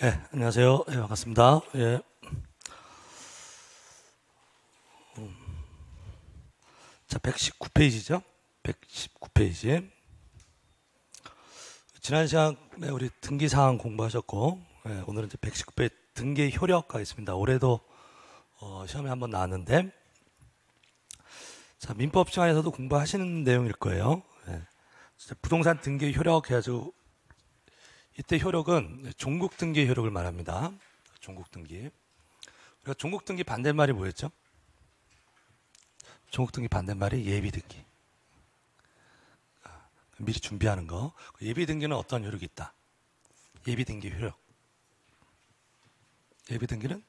네, 안녕하세요. 네, 반갑습니다. 예. 자, 119페이지죠. 119페이지. 지난 시간에 우리 등기 사항 공부하셨고, 예, 오늘은 이제 119페이지 등기 효력 가겠습니다. 올해도 시험에 한번 나왔는데, 자, 민법 시간에서도 공부하시는 내용일 거예요. 예. 부동산 등기 효력 해가지고, 이때 효력은 종국 등기 효력을 말합니다. 종국 등기. 우리가 종국 등기 반대말이 뭐였죠? 종국 등기 반대말이 예비 등기. 미리 준비하는 거. 예비 등기는 어떤 효력이 있다? 예비 등기 효력. 예비 등기는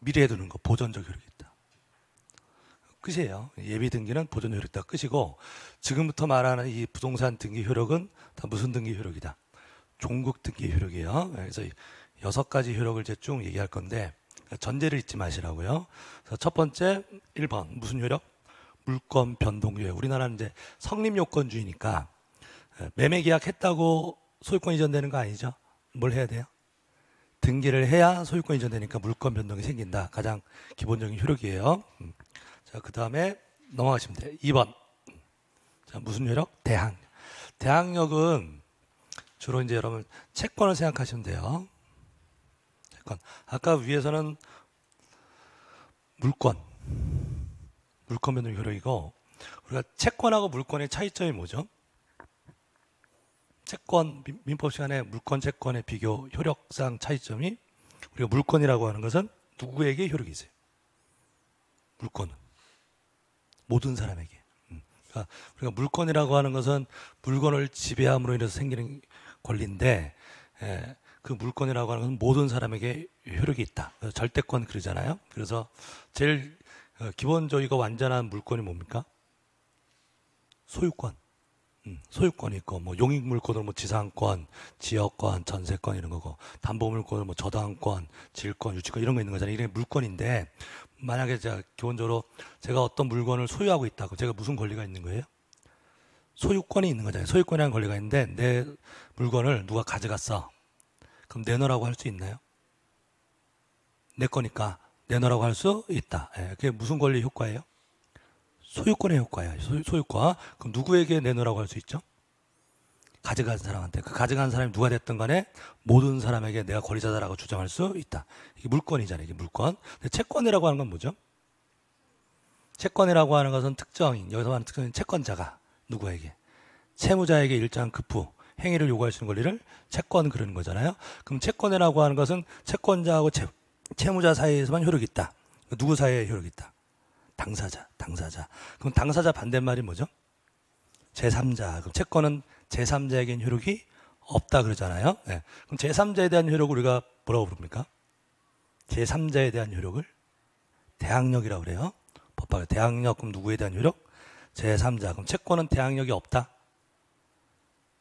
미리 해두는 거, 보존적 효력이 있다. 끝이에요. 예비 등기는 보존 효력이 다 끝이고, 지금부터 말하는 이 부동산 등기 효력은 다 무슨 등기 효력이다? 종국 등기 효력이에요. 그래서 6가지 효력을 이제 쭉 얘기할 건데, 전제를 잊지 마시라고요. 그래서 첫 번째, 1번. 무슨 효력? 물권 변동 효력. 우리나라는 이제 성립 요건주의니까, 매매 계약 했다고 소유권 이전되는 거 아니죠? 뭘 해야 돼요? 등기를 해야 소유권 이전되니까 물권 변동이 생긴다. 가장 기본적인 효력이에요. 자, 그 다음에 넘어가시면 돼요. 2번. 자, 무슨 효력? 대항력. 대항력은 주로 이제 여러분 채권을 생각하시면 돼요. 채권. 아까 위에서는 물권 변동 효력이고, 우리가 채권하고 물권의 차이점이 뭐죠? 채권, 민법 시간에 물권, 채권의 비교 효력상 차이점이, 우리가 물권이라고 하는 것은 누구에게 효력이 있어요? 물권은. 모든 사람에게. 그러니까 우리가 물권이라고 하는 것은 물건을 지배함으로 인해서 생기는 권리인데, 그 물권이라고 하는 것은 모든 사람에게 효력이 있다. 절대권 그러잖아요. 그래서 제일 기본적이고 완전한 물권이 뭡니까? 소유권. 소유권이 있고, 뭐 용익물권은 뭐 지상권, 지역권, 전세권 이런 거고, 담보물권은 뭐 저당권, 질권, 유치권 이런 거 있는 거잖아요. 이게 물권인데, 만약에 제가 기본적으로 제가 어떤 물건을 소유하고 있다고, 제가 무슨 권리가 있는 거예요? 소유권이 있는 거잖아요. 소유권이라는 권리가 있는데, 내 물건을 누가 가져갔어. 그럼 내놓으라고 할 수 있나요? 내 거니까 내놓으라고 할 수 있다. 예, 그게 무슨 권리 효과예요? 소유권의 효과예요. 소유권. 그럼 누구에게 내놓으라고 할 수 있죠? 가져간 사람한테. 그 가져간 사람이 누가 됐든 간에 모든 사람에게 내가 권리자다라고 주장할 수 있다. 이게 물권이잖아요. 이게 물권. 근데 채권이라고 하는 건 뭐죠? 채권이라고 하는 것은 특정인, 여기서 말하는 특정인 채권자가 누구에게? 채무자에게 일정한 급부, 행위를 요구할 수 있는 권리를 채권 그러는 거잖아요. 그럼 채권이라고 하는 것은 채권자하고 채무자 사이에서만 효력이 있다. 누구 사이에 효력이 있다? 당사자. 그럼 당사자 반대말이 뭐죠? 제3자. 그럼 채권은 제3자에겐 효력이 없다 그러잖아요. 네. 그럼 제3자에 대한 효력을 우리가 뭐라고 부릅니까? 제3자에 대한 효력을 대항력이라고 그래요. 법학에 대항력. 그럼 누구에 대한 효력? 제3자. 그럼 채권은 대항력이 없다.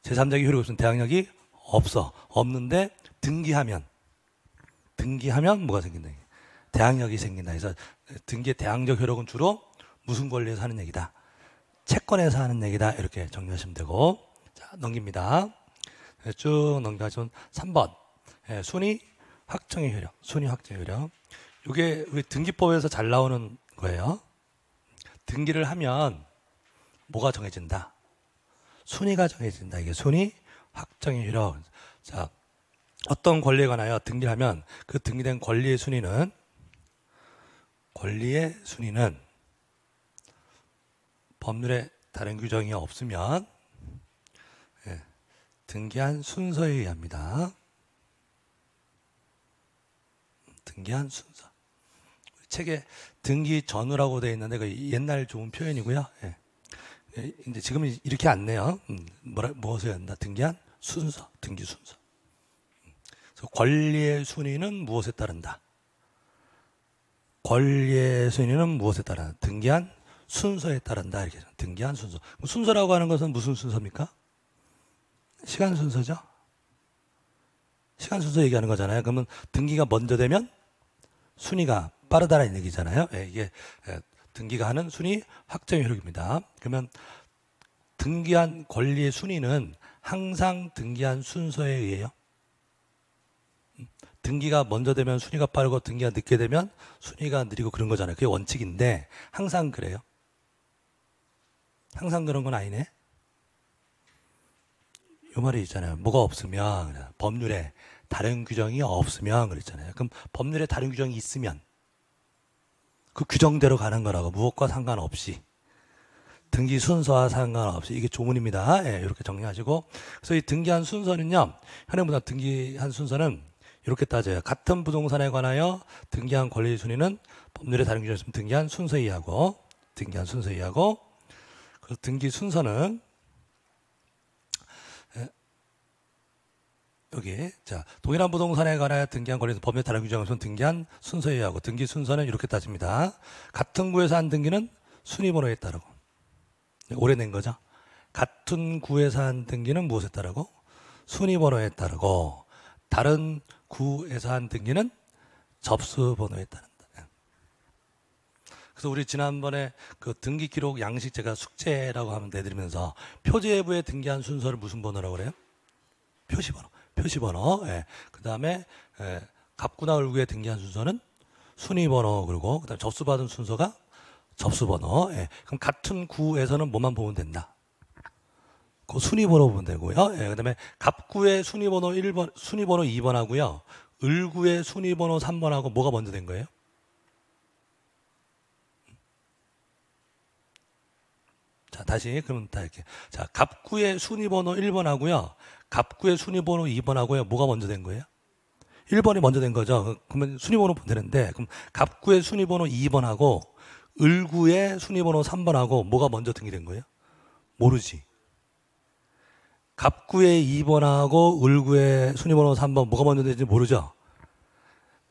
제3자에게 효력이 없으면 대항력이 없어. 없는데 등기하면 뭐가 생긴다? 대항력이 생긴다. 그래서 등기의 대항력 효력은 주로 무슨 권리에서 하는 얘기다? 채권에서 하는 얘기다. 이렇게 정리하시면 되고. 자, 넘깁니다. 쭉 넘겨가시면 3번. 예, 순위 확정의 효력. 순위 확정의 효력. 이게 우리 등기법에서 잘 나오는 거예요. 등기를 하면 뭐가 정해진다? 순위가 정해진다. 이게 순위 확정의 효력. 자, 어떤 권리에 관하여 등기를 하면 그 등기된 권리의 순위는 법률에 다른 규정이 없으면 등기한 순서에 의합니다. 등기한 순서. 책에 등기 전후라고 되어 있는데 그 옛날 좋은 표현이고요. 이제 지금은 이렇게 안 내요. 무엇을 해야 한다? 등기한 순서, 등기 순서. 그래서 권리의 순위는 무엇에 따른다? 권리의 순위는 무엇에 따른다? 등기한 순서에 따른다. 이렇게 등기한 순서. 순서라고 하는 것은 무슨 순서입니까? 시간 순서죠. 시간 순서 얘기하는 거잖아요. 그러면 등기가 먼저 되면 순위가 빠르다라는 얘기잖아요. 예, 이게 등기가 하는 순위 확정 효력입니다. 그러면 등기한 권리의 순위는 항상 등기한 순서에 의해요. 등기가 먼저 되면 순위가 빠르고 등기가 늦게 되면 순위가 느리고 그런 거잖아요. 그게 원칙인데 항상 그래요? 항상 그런 건 아니네? 요 말이 있잖아요. 뭐가 없으면, 법률에 다른 규정이 없으면 그랬잖아요. 그럼 법률에 다른 규정이 있으면 그 규정대로 가는 거라고. 무엇과 상관없이. 등기 순서와 상관없이. 이게 조문입니다. 예, 이렇게 정리하시고. 그래서 이 등기한 순서는요, 현행부당 등기한 순서는 이렇게 따져요. 같은 부동산에 관하여 등기한 권리 순위는 법률에 다른 규정이 있으면 등기한 순서에 의하고, 등기한 순서에 의하고, 그래서 등기 순서는 여기, 자, 동일한 부동산에 관하여 등기한 권리에서 법률에 다른 규정에 의해서 등기한 순서에 의하고, 등기 순서는 이렇게 따집니다. 같은 구에서 한 등기는 순위번호에 따르고, 오래된 거죠. 같은 구에서 한 등기는 무엇에 따르고? 순위번호에 따르고, 다른 구에서 한 등기는 접수번호에 따른다. 그래서 우리 지난번에 그 등기 기록 양식 제가 숙제라고 하면 내드리면서 표제부에 등기한 순서를 무슨 번호라고 그래요? 표시번호. 표시번호. 예. 그 다음에 갑구나 을구에 등기한 순서는 순위번호. 그리고 그다음에 접수받은 순서가 접수번호. 예. 그럼 같은 구에서는 뭐만 보면 된다? 그 순위번호 보면 되고요. 예. 그 다음에 갑구의 순위번호 1번, 순위번호 2번 하고요. 을구의 순위번호 3번 하고 뭐가 먼저 된 거예요? 자, 다시 그럼 다 이렇게. 자, 갑구의 순위번호 1번 하고요. 갑구의 순위번호 2번하고요. 뭐가 먼저 된 거예요? 1번이 먼저 된 거죠. 그러면 순위번호 보면 되는데, 그럼 갑구의 순위번호 2번하고 을구의 순위번호 3번하고 뭐가 먼저 등기된 거예요? 모르지. 갑구의 2번하고 을구의 순위번호 3번 뭐가 먼저 되는지 모르죠.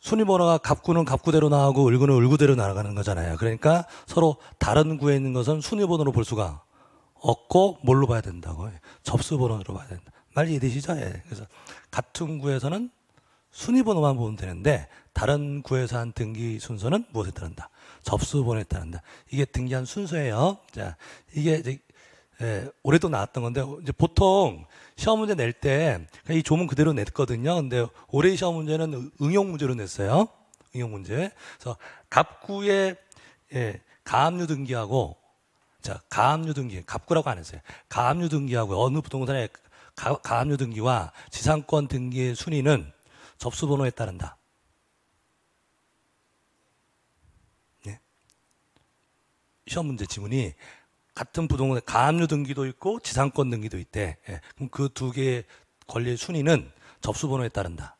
순위번호가 갑구는 갑구대로 나가고 을구는 을구대로 나가는 거잖아요. 그러니까 서로 다른 구에 있는 것은 순위번호로 볼 수가 없고 뭘로 봐야 된다고? 접수번호로 봐야 된다. 말 이해되시죠? 예. 그래서 같은 구에서는 순위번호만 보면 되는데 다른 구에서 한 등기 순서는 무엇에 따른다? 접수번호에 따른다. 이게 등기한 순서예요. 자, 이게 이제 올해도 나왔던 건데 이제 보통 시험 문제 낼 때 이 조문 그대로 냈거든요. 근데 올해 시험 문제는 응용 문제로 냈어요. 응용 문제. 그래서 갑구의 가압류 등기하고, 자, 가압류 등기, 갑구라고 안 했어요. 가압류 등기하고 어느 부동산의 가압류 등기와 지상권 등기의 순위는 접수번호에 따른다. 예? 시험 문제 지문이 같은 부동산에 가압류 등기도 있고 지상권 등기도 있대. 예. 그럼 그 두 개의 권리의 순위는 접수번호에 따른다.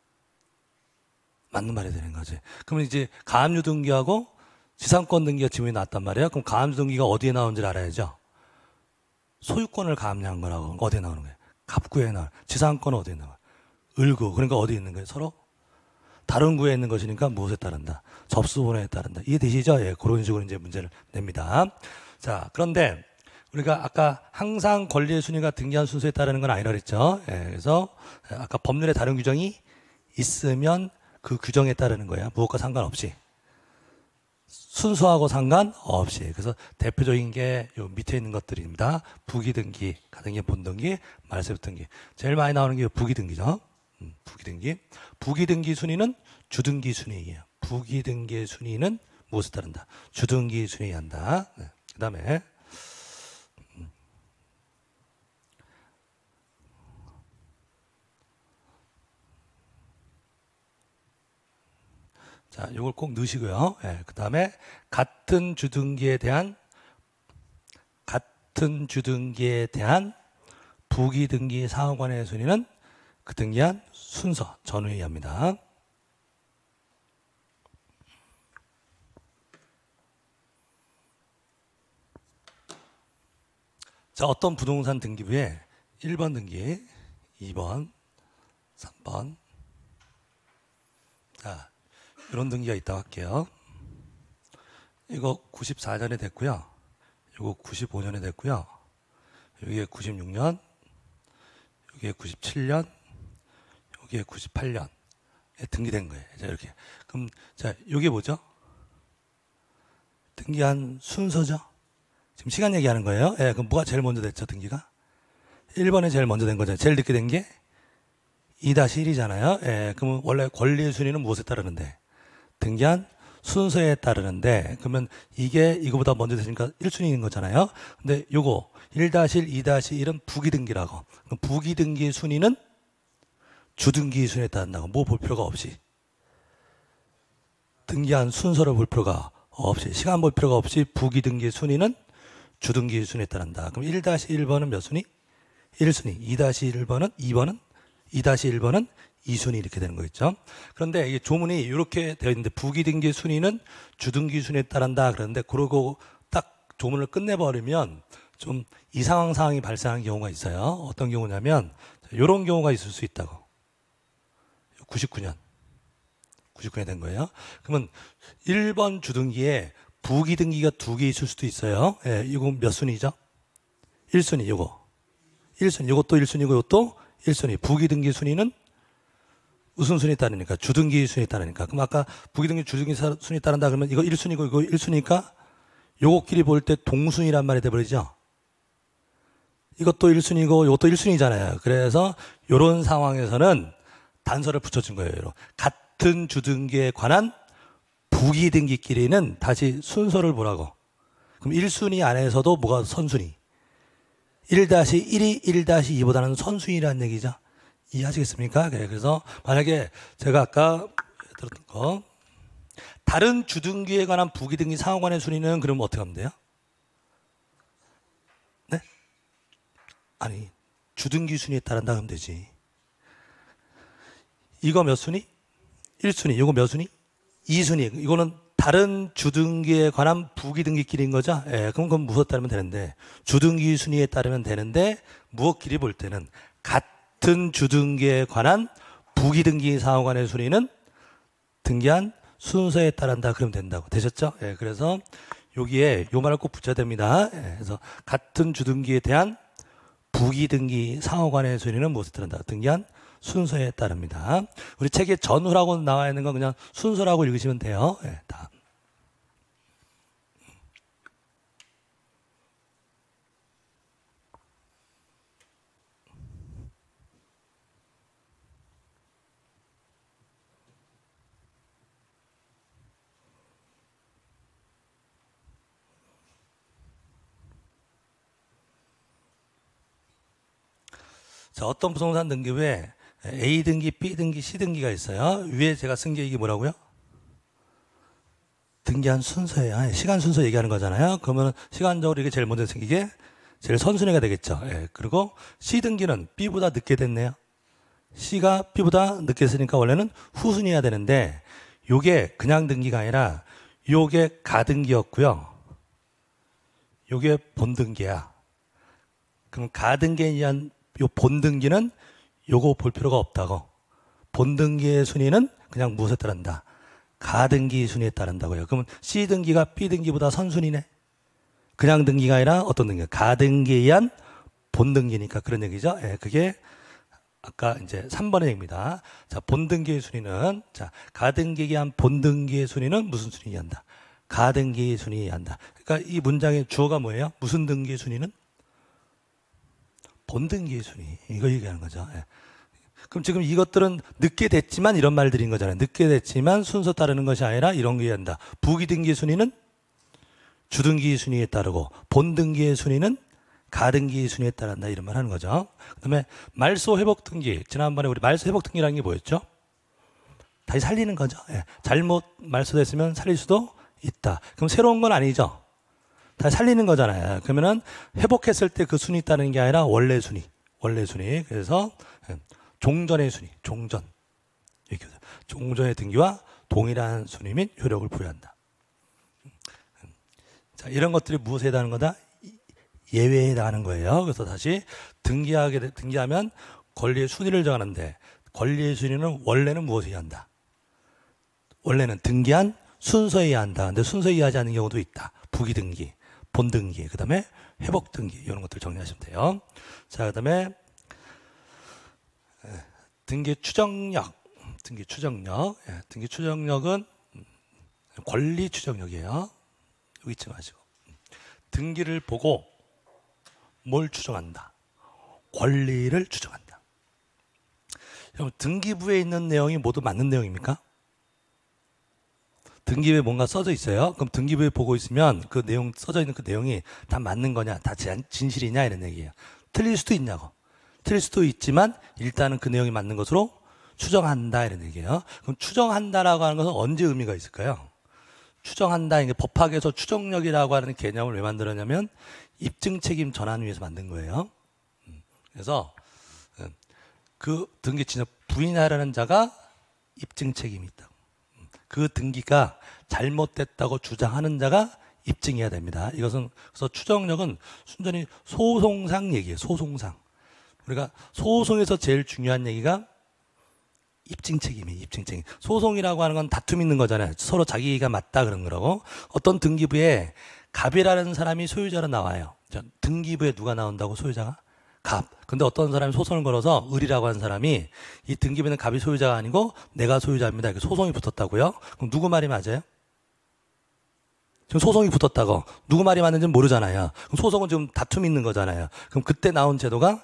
맞는 말이 되는 거지. 그러면 이제 가압류 등기하고 지상권 등기가 지문이 나왔단 말이에요. 그럼 가압류 등기가 어디에 나오는지를 알아야죠. 소유권을 가압류한 거라고. 어디에 나오는 거예요? 갑구에 나와. 지상권은 어디에 나와? 을구. 그러니까 어디에 있는 거예요? 서로 다른 구에 있는 것이니까 무엇에 따른다? 접수번호에 따른다. 이해되시죠? 예, 그런 식으로 이제 문제를 냅니다. 자, 그런데 우리가 아까 항상 권리의 순위가 등기한 순서에 따르는 건 아니라 그랬죠. 예, 그래서 아까 법률에 다른 규정이 있으면 그 규정에 따르는 거예요. 무엇과 상관없이. 순수하고 상관없이. 그래서 대표적인 게 요 밑에 있는 것들입니다. 부기등기, 가등기, 본등기, 말세부등기. 제일 많이 나오는 게 부기등기죠. 부기등기. 부기등기 순위는 주등기 순위예요. 부기등기의 순위는 무엇에 따른다? 주등기 순위에 한다. 네. 그 다음에 자, 요걸 꼭 넣으시고요. 예, 그 다음에 같은 주등기에 대한 부기등기 사항관의 순위는 그 등기한 순서 전후에 의합니다. 자, 어떤 부동산 등기부에 1번 등기, 2번, 3번. 자, 이런 등기가 있다고 할게요. 이거 94년에 됐고요. 이거 95년에 됐고요. 여기에 96년, 여기에 97년, 여기에 98년에 등기된 거예요. 자, 이렇게. 그럼, 자, 이게 뭐죠? 등기한 순서죠? 지금 시간 얘기하는 거예요. 예, 그럼 뭐가 제일 먼저 됐죠, 등기가? 1번이 제일 먼저 된 거죠. 제일 늦게 된 게 2-1이잖아요. 예, 그러면 원래 권리의 순위는 무엇에 따르는데? 등기한 순서에 따르는데, 그러면 이게 이거보다 먼저 되니까 1순위인 거잖아요. 근데 요거 1-1, 2-1은 부기등기라고. 그럼 부기등기 순위는 주등기 순위에 따른다고. 뭐 볼 필요가 없이. 등기한 순서를 볼 필요가 없이, 시간 볼 필요가 없이 부기등기 순위는 주등기 순위에 따른다. 그럼 1-1번은 몇 순위? 1순위. 2-1번은 2순위 이렇게 되는 거 있죠. 그런데 이 조문이 이렇게 되어 있는데 부기등기 순위는 주등기 순위에 따른다 그러는데, 그러고 딱 조문을 끝내버리면 좀 이상한 상황이 발생하는 경우가 있어요. 어떤 경우냐면 이런 경우가 있을 수 있다고. 99년에 된 거예요. 그러면 1번 주등기에 부기등기가 2개 있을 수도 있어요. 예, 이거 몇 순위죠? 1순위 이거. 1순위 이것도 1순위고 이것도 1순위. 부기등기 순위는 무슨 순위 따르니까? 주등기 순위 따르니까. 그럼 아까 부기등기 주등기 순위 따른다 그러면 이거 1순위고 이거 1순위니까 요것끼리 볼 때 동순위란 말이 돼버리죠. 이것도 1순위고 이것도 1순위잖아요. 그래서 이런 상황에서는 단서를 붙여준 거예요. 이런. 같은 주등기에 관한 부기등기끼리는 다시 순서를 보라고. 그럼 1순위 안에서도 뭐가 선순위? 1-1이 1-2보다는 선순위라는 얘기죠. 이해하시겠습니까? 그래서 만약에 제가 아까 들었던 거 다른 주등기에 관한 부기등기 상호간의 순위는 그럼 어떻게 하면 돼요? 네? 아니, 주등기 순위에 따른다 하면 되지. 이거 몇 순위? 1순위. 이거 몇 순위? 2순위. 이거는 다른 주등기에 관한 부기등기끼리인 거죠? 예, 그럼 그건 무엇 따르면 되는데, 주등기 순위에 따르면 되는데, 무엇끼리 볼 때는 같은 주등기에 관한 부기등기 상호간의 순위는 등기한 순서에 따른다 그러면 된다고. 되셨죠? 예, 그래서 여기에 요 말을 꼭 붙여야 됩니다. 예, 그래서 같은 주등기에 대한 부기등기 상호간의 순위는 무엇에 따른다? 등기한 순서에 따릅니다. 우리 책에 전후라고 나와 있는 건 그냥 순서라고 읽으시면 돼요. 네, 다음. 자, 어떤 부동산 등기 외에 A등기, B등기, C등기가 있어요. 위에 제가 쓴 게 이게 뭐라고요? 등기한 순서예요. 시간 순서 얘기하는 거잖아요. 그러면 시간적으로 이게 제일 먼저 생기게 제일 선순위가 되겠죠. 예. 그리고 C등기는 B보다 늦게 됐네요. C가 B보다 늦게 했으니까 원래는 후순위여야 되는데, 요게 그냥 등기가 아니라 요게 가등기였고요. 요게 본등기야. 그럼 가등기에 의한 요 본등기는 요거 볼 필요가 없다고. 본등기의 순위는 그냥 무엇에 따른다? 가등기 순위에 따른다고요. 그러면 C등기가 B등기보다 선순위네. 그냥 등기가 아니라 어떤 등기? 가등기에 의한 본등기니까 그런 얘기죠. 예, 그게 아까 이제 3번의 얘기입니다. 자, 본등기의 순위는, 자, 가등기에 의한 본등기의 순위는 무슨 순위에 한다? 가등기 순위에 한다. 그러니까 이 문장의 주어가 뭐예요? 무슨 등기의 순위는? 본등기의 순위, 이거 얘기하는 거죠. 예. 그럼 지금 이것들은 늦게 됐지만 이런 말들인 거잖아요. 늦게 됐지만 순서 따르는 것이 아니라 이런 게 한다. 부기등기의 순위는 주등기의 순위에 따르고 본등기의 순위는 가등기의 순위에 따른다, 이런 말 하는 거죠. 그 다음에 말소회복등기, 지난번에 우리 말소회복등기라는 게 뭐였죠? 다시 살리는 거죠. 예. 잘못 말소됐으면 살릴 수도 있다. 그럼 새로운 건 아니죠. 다 살리는 거잖아요. 그러면은 회복했을 때 그 순위 따르는 게 아니라 원래 순위. 그래서 종전의 순위, 종전의 등기와 동일한 순위 및 효력을 부여한다. 자, 이런 것들이 무엇에 해당하는 거다? 예외에 해당하는 거예요. 그래서 다시 등기하면 권리의 순위를 정하는데, 권리의 순위는 원래는 무엇에 의한다? 원래는 등기한 순서에 의한다. 근데 순서에 의하지 않는 경우도 있다. 부기등기, 본등기, 그 다음에 회복등기, 이런 것들 정리하시면 돼요. 자, 그 다음에 등기 추정력은 권리 추정력이에요. 여기 있지 마시고. 등기를 보고 뭘 추정한다? 권리를 추정한다. 여러분, 등기부에 있는 내용이 모두 맞는 내용입니까? 등기부에 뭔가 써져 있어요. 그럼 등기부에 보고 있으면 그 내용, 써져 있는 그 내용이 다 맞는 거냐, 다 진실이냐, 이런 얘기예요. 틀릴 수도 있냐고. 틀릴 수도 있지만 일단은 그 내용이 맞는 것으로 추정한다, 이런 얘기예요. 그럼 추정한다라고 하는 것은 언제 의미가 있을까요? 추정한다, 이게 법학에서 추정력이라고 하는 개념을 왜 만들었냐면 입증 책임 전환 위해서 만든 거예요. 그래서 그 등기 진역 부인하라는 자가 입증 책임이 있다. 그 등기가 잘못됐다고 주장하는 자가 입증해야 됩니다. 이것은, 그래서 추정력은 순전히 소송상 얘기예요. 소송상. 우리가 소송에서 제일 중요한 얘기가 입증 책임이에요. 입증 책임. 소송이라고 하는 건 다툼 있는 거잖아요. 서로 자기가 맞다 그런 거라고. 어떤 등기부에 갑이라는 사람이 소유자로 나와요. 등기부에 누가 나온다고? 소유자가? 갑. 근데 어떤 사람이 소송을 걸어서 을이라고 하는 사람이 이 등기부에는 갑이 소유자가 아니고 내가 소유자입니다. 이렇게 소송이 붙었다고요? 그럼 누구 말이 맞아요? 지금 소송이 붙었다고. 누구 말이 맞는지는 모르잖아요. 그럼 소송은 지금 다툼이 있는 거잖아요. 그럼 그때 나온 제도가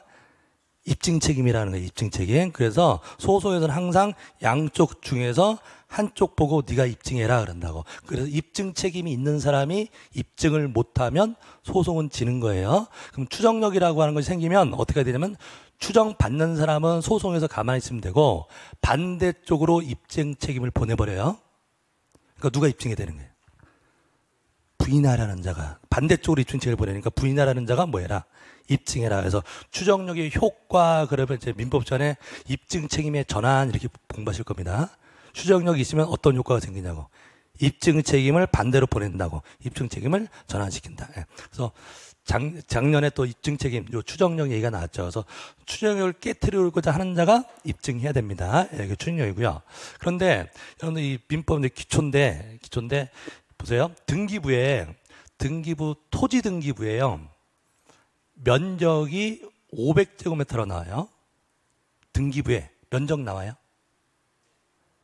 입증 책임이라는 거예요. 입증 책임. 그래서 소송에서는 항상 양쪽 중에서 한쪽 보고 네가 입증해라 그런다고. 그래서 입증 책임이 있는 사람이 입증을 못하면 소송은 지는 거예요. 그럼 추정력이라고 하는 것이 생기면 어떻게 해야 되냐면, 추정받는 사람은 소송에서 가만히 있으면 되고 반대쪽으로 입증 책임을 보내버려요. 그러니까 누가 입증해야 되는 거예요? 부인하라는 자가. 반대쪽으로 입증 책임을 보내니까 부인하라는 자가 뭐 해라? 입증해라. 그래서 추정력의 효과, 그러면 이제 민법전에 입증 책임의 전환 이렇게 공부하실 겁니다. 추정력이 있으면 어떤 효과가 생기냐고. 입증 책임을 반대로 보낸다고. 입증 책임을 전환시킨다. 예. 그래서 작년에 또 입증 책임, 요 추정력 얘기가 나왔죠. 그래서 추정력을 깨트리고자 하는 자가 입증해야 됩니다. 예, 이게 추정력이고요. 그런데 여러분들 이 민법의 기초인데 보세요. 등기부 토지 등기부예요. 면적이 500제곱미터로 나와요. 등기부에 면적 나와요.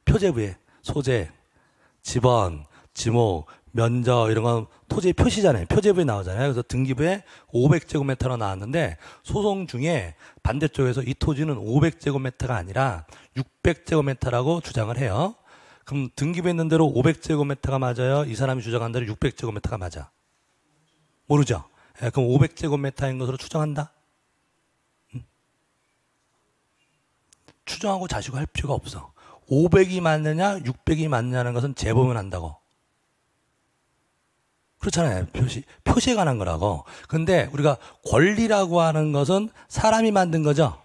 표제부에 소재, 지번, 지목, 면적 이런 건 토지의 표시잖아요. 표제부에 나오잖아요. 그래서 등기부에 500제곱미터로 나왔는데 소송 중에 반대쪽에서 이 토지는 500제곱미터가 아니라 600제곱미터라고 주장을 해요. 그럼 등기부에 있는 대로 500제곱미터가 맞아요? 이 사람이 주장한 대로 600제곱미터가 맞아? 모르죠. 예, 그럼 500제곱미터인 것으로 추정한다? 추정하고 자시고 할 필요가 없어. 500이 맞느냐 600이 맞느냐는 것은 재보면 한다고. 그렇잖아요. 표시에 관한 거라고. 근데 우리가 권리라고 하는 것은 사람이 만든 거죠.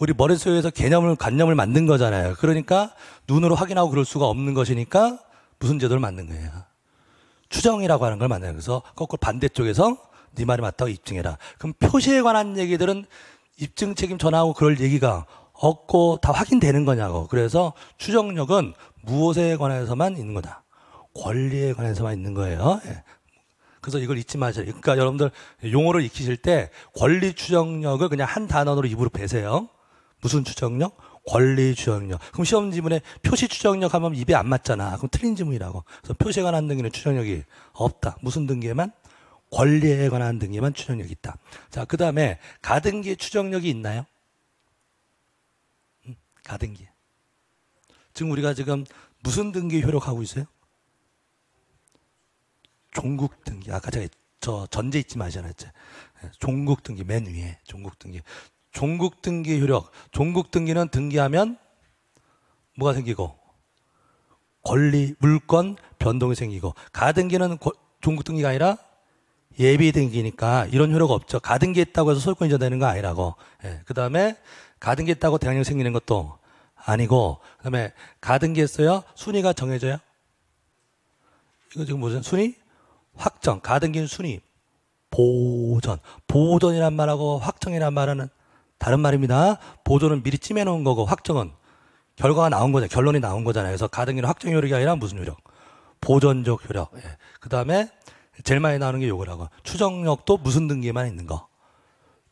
우리 머릿속에서 관념을 만든 거잖아요. 그러니까 눈으로 확인하고 그럴 수가 없는 것이니까 무슨 제도를 만든 거예요? 추정이라고 하는 걸 만드는 거예요. 그래서 거꾸로 반대쪽에서 네 말이 맞다고 입증해라. 그럼 표시에 관한 얘기들은 입증 책임 전하고 그럴 얘기가 없고 다 확인되는 거냐고. 그래서 추정력은 무엇에 관해서만 있는 거다. 권리에 관해서만 있는 거예요. 예. 그래서 이걸 잊지 마세요. 그러니까 여러분들 용어를 익히실 때 권리 추정력을 그냥 한 단어로 입으로 베세요. 무슨 추정력? 권리 추정력. 그럼 시험 지문에 표시 추정력 하면 입에 안 맞잖아. 그럼 틀린 지문이라고. 그래서 표시에 관한 등기는 추정력이 없다. 무슨 등기에만? 권리에 관한 등기에만 추정력이 있다. 자, 그 다음에 가등기에 추정력이 있나요? 가등기. 지금 우리가 지금 무슨 등기 효력하고 있어요? 종국 등기. 아까 제가 저 전제 잊지 마시잖아요. 종국 등기 맨 위에. 종국 등기. 종국 등기 효력. 종국 등기는 등기하면 뭐가 생기고? 권리, 물권, 변동이 생기고. 가등기는 종국 등기가 아니라 예비 등기니까 이런 효력 없죠. 가등기 했다고 해서 소유권 이전되는 거 아니라고. 예. 그 다음에 가등기 했다고 대항력 생기는 것도 아니고, 그 다음에 가등기 했어요? 순위가 정해져요? 이거 지금 무슨 순위? 확정. 가등기는 순위. 보존. 보존이란 말하고 확정이란 말하는 다른 말입니다. 보존은 미리 찜해놓은 거고 확정은 결과가 나온 거잖아요. 결론이 나온 거잖아요. 그래서 가등기는 확정 효력이 아니라 무슨 효력? 보존적 효력. 예. 그 다음에 제일 많이 나오는 게 요거라고. 추정력도 무슨 등기에만 있는 거?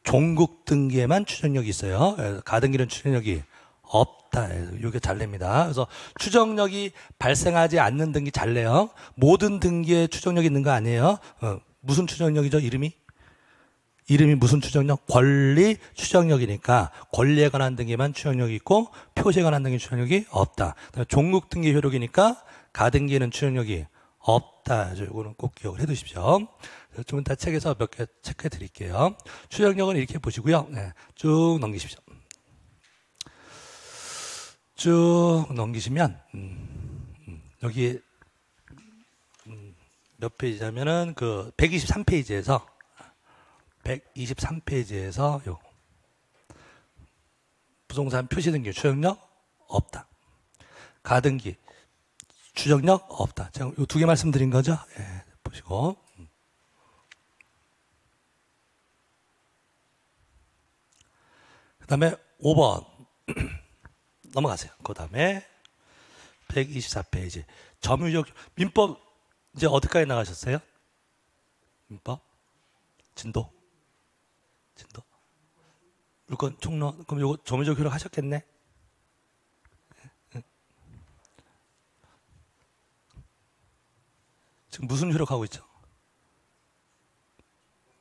종국 등기에만 추정력이 있어요. 가등기는 추정력이 없다. 이게 잘례입니다. 그래서 추정력이 발생하지 않는 등기 잘례요. 모든 등기에 추정력이 있는 거 아니에요. 무슨 추정력이죠? 이름이? 이름이 무슨 추정력? 권리 추정력이니까 권리에 관한 등기만 추정력이 있고 표시에 관한 등기 추정력이 없다. 종국 등기 효력이니까 가등기는 추정력이 없다. 이거는 꼭 기억을 해 두십시오. 좀 이따 책에서 몇 개 체크해 드릴게요. 추정력은 이렇게 보시고요. 네, 쭉 넘기십시오. 쭉 넘기시면 여기 몇 페이지냐면은 그 123페이지에서 요 부동산 표시등기 추정력 없다. 가등기 추정력 없다. 제가 요 두 개 말씀드린 거죠. 예, 보시고. 그 다음에 5번 넘어가세요. 그 다음에 124페이지 점유적 민법 이제 어디까지 나가셨어요? 민법? 진도? 진도? 물건 총론? 그럼 요거 점유적 효력 하셨겠네? 지금 무슨 효력하고 있죠?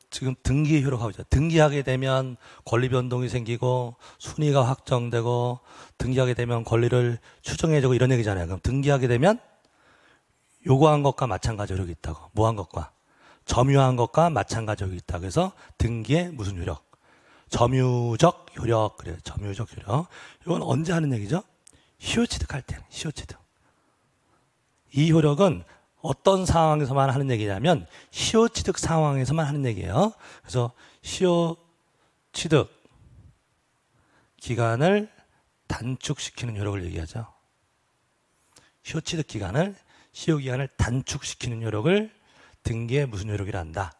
지금 등기 효력하고 있죠. 등기하게 되면 권리 변동이 생기고 순위가 확정되고 등기하게 되면 권리를 추정해주고 이런 얘기잖아요. 그럼 등기하게 되면 요구한 것과 마찬가지 효력이 있다고. 뭐한 것과? 점유한 것과 마찬가지 효력이 있다. 그래서 등기의 무슨 효력? 점유적 효력. 그래요. 점유적 효력. 이건 언제 하는 얘기죠? 희오취득할 때. 희오취득. 이 효력은 어떤 상황에서만 하는 얘기냐면 희오취득 상황에서만 하는 얘기예요. 그래서 희오취득 기간을 단축시키는 효력을 얘기하죠. 희오취득 기간을 시효기간을 단축시키는 효력을 등기의 무슨 효력이라 한다?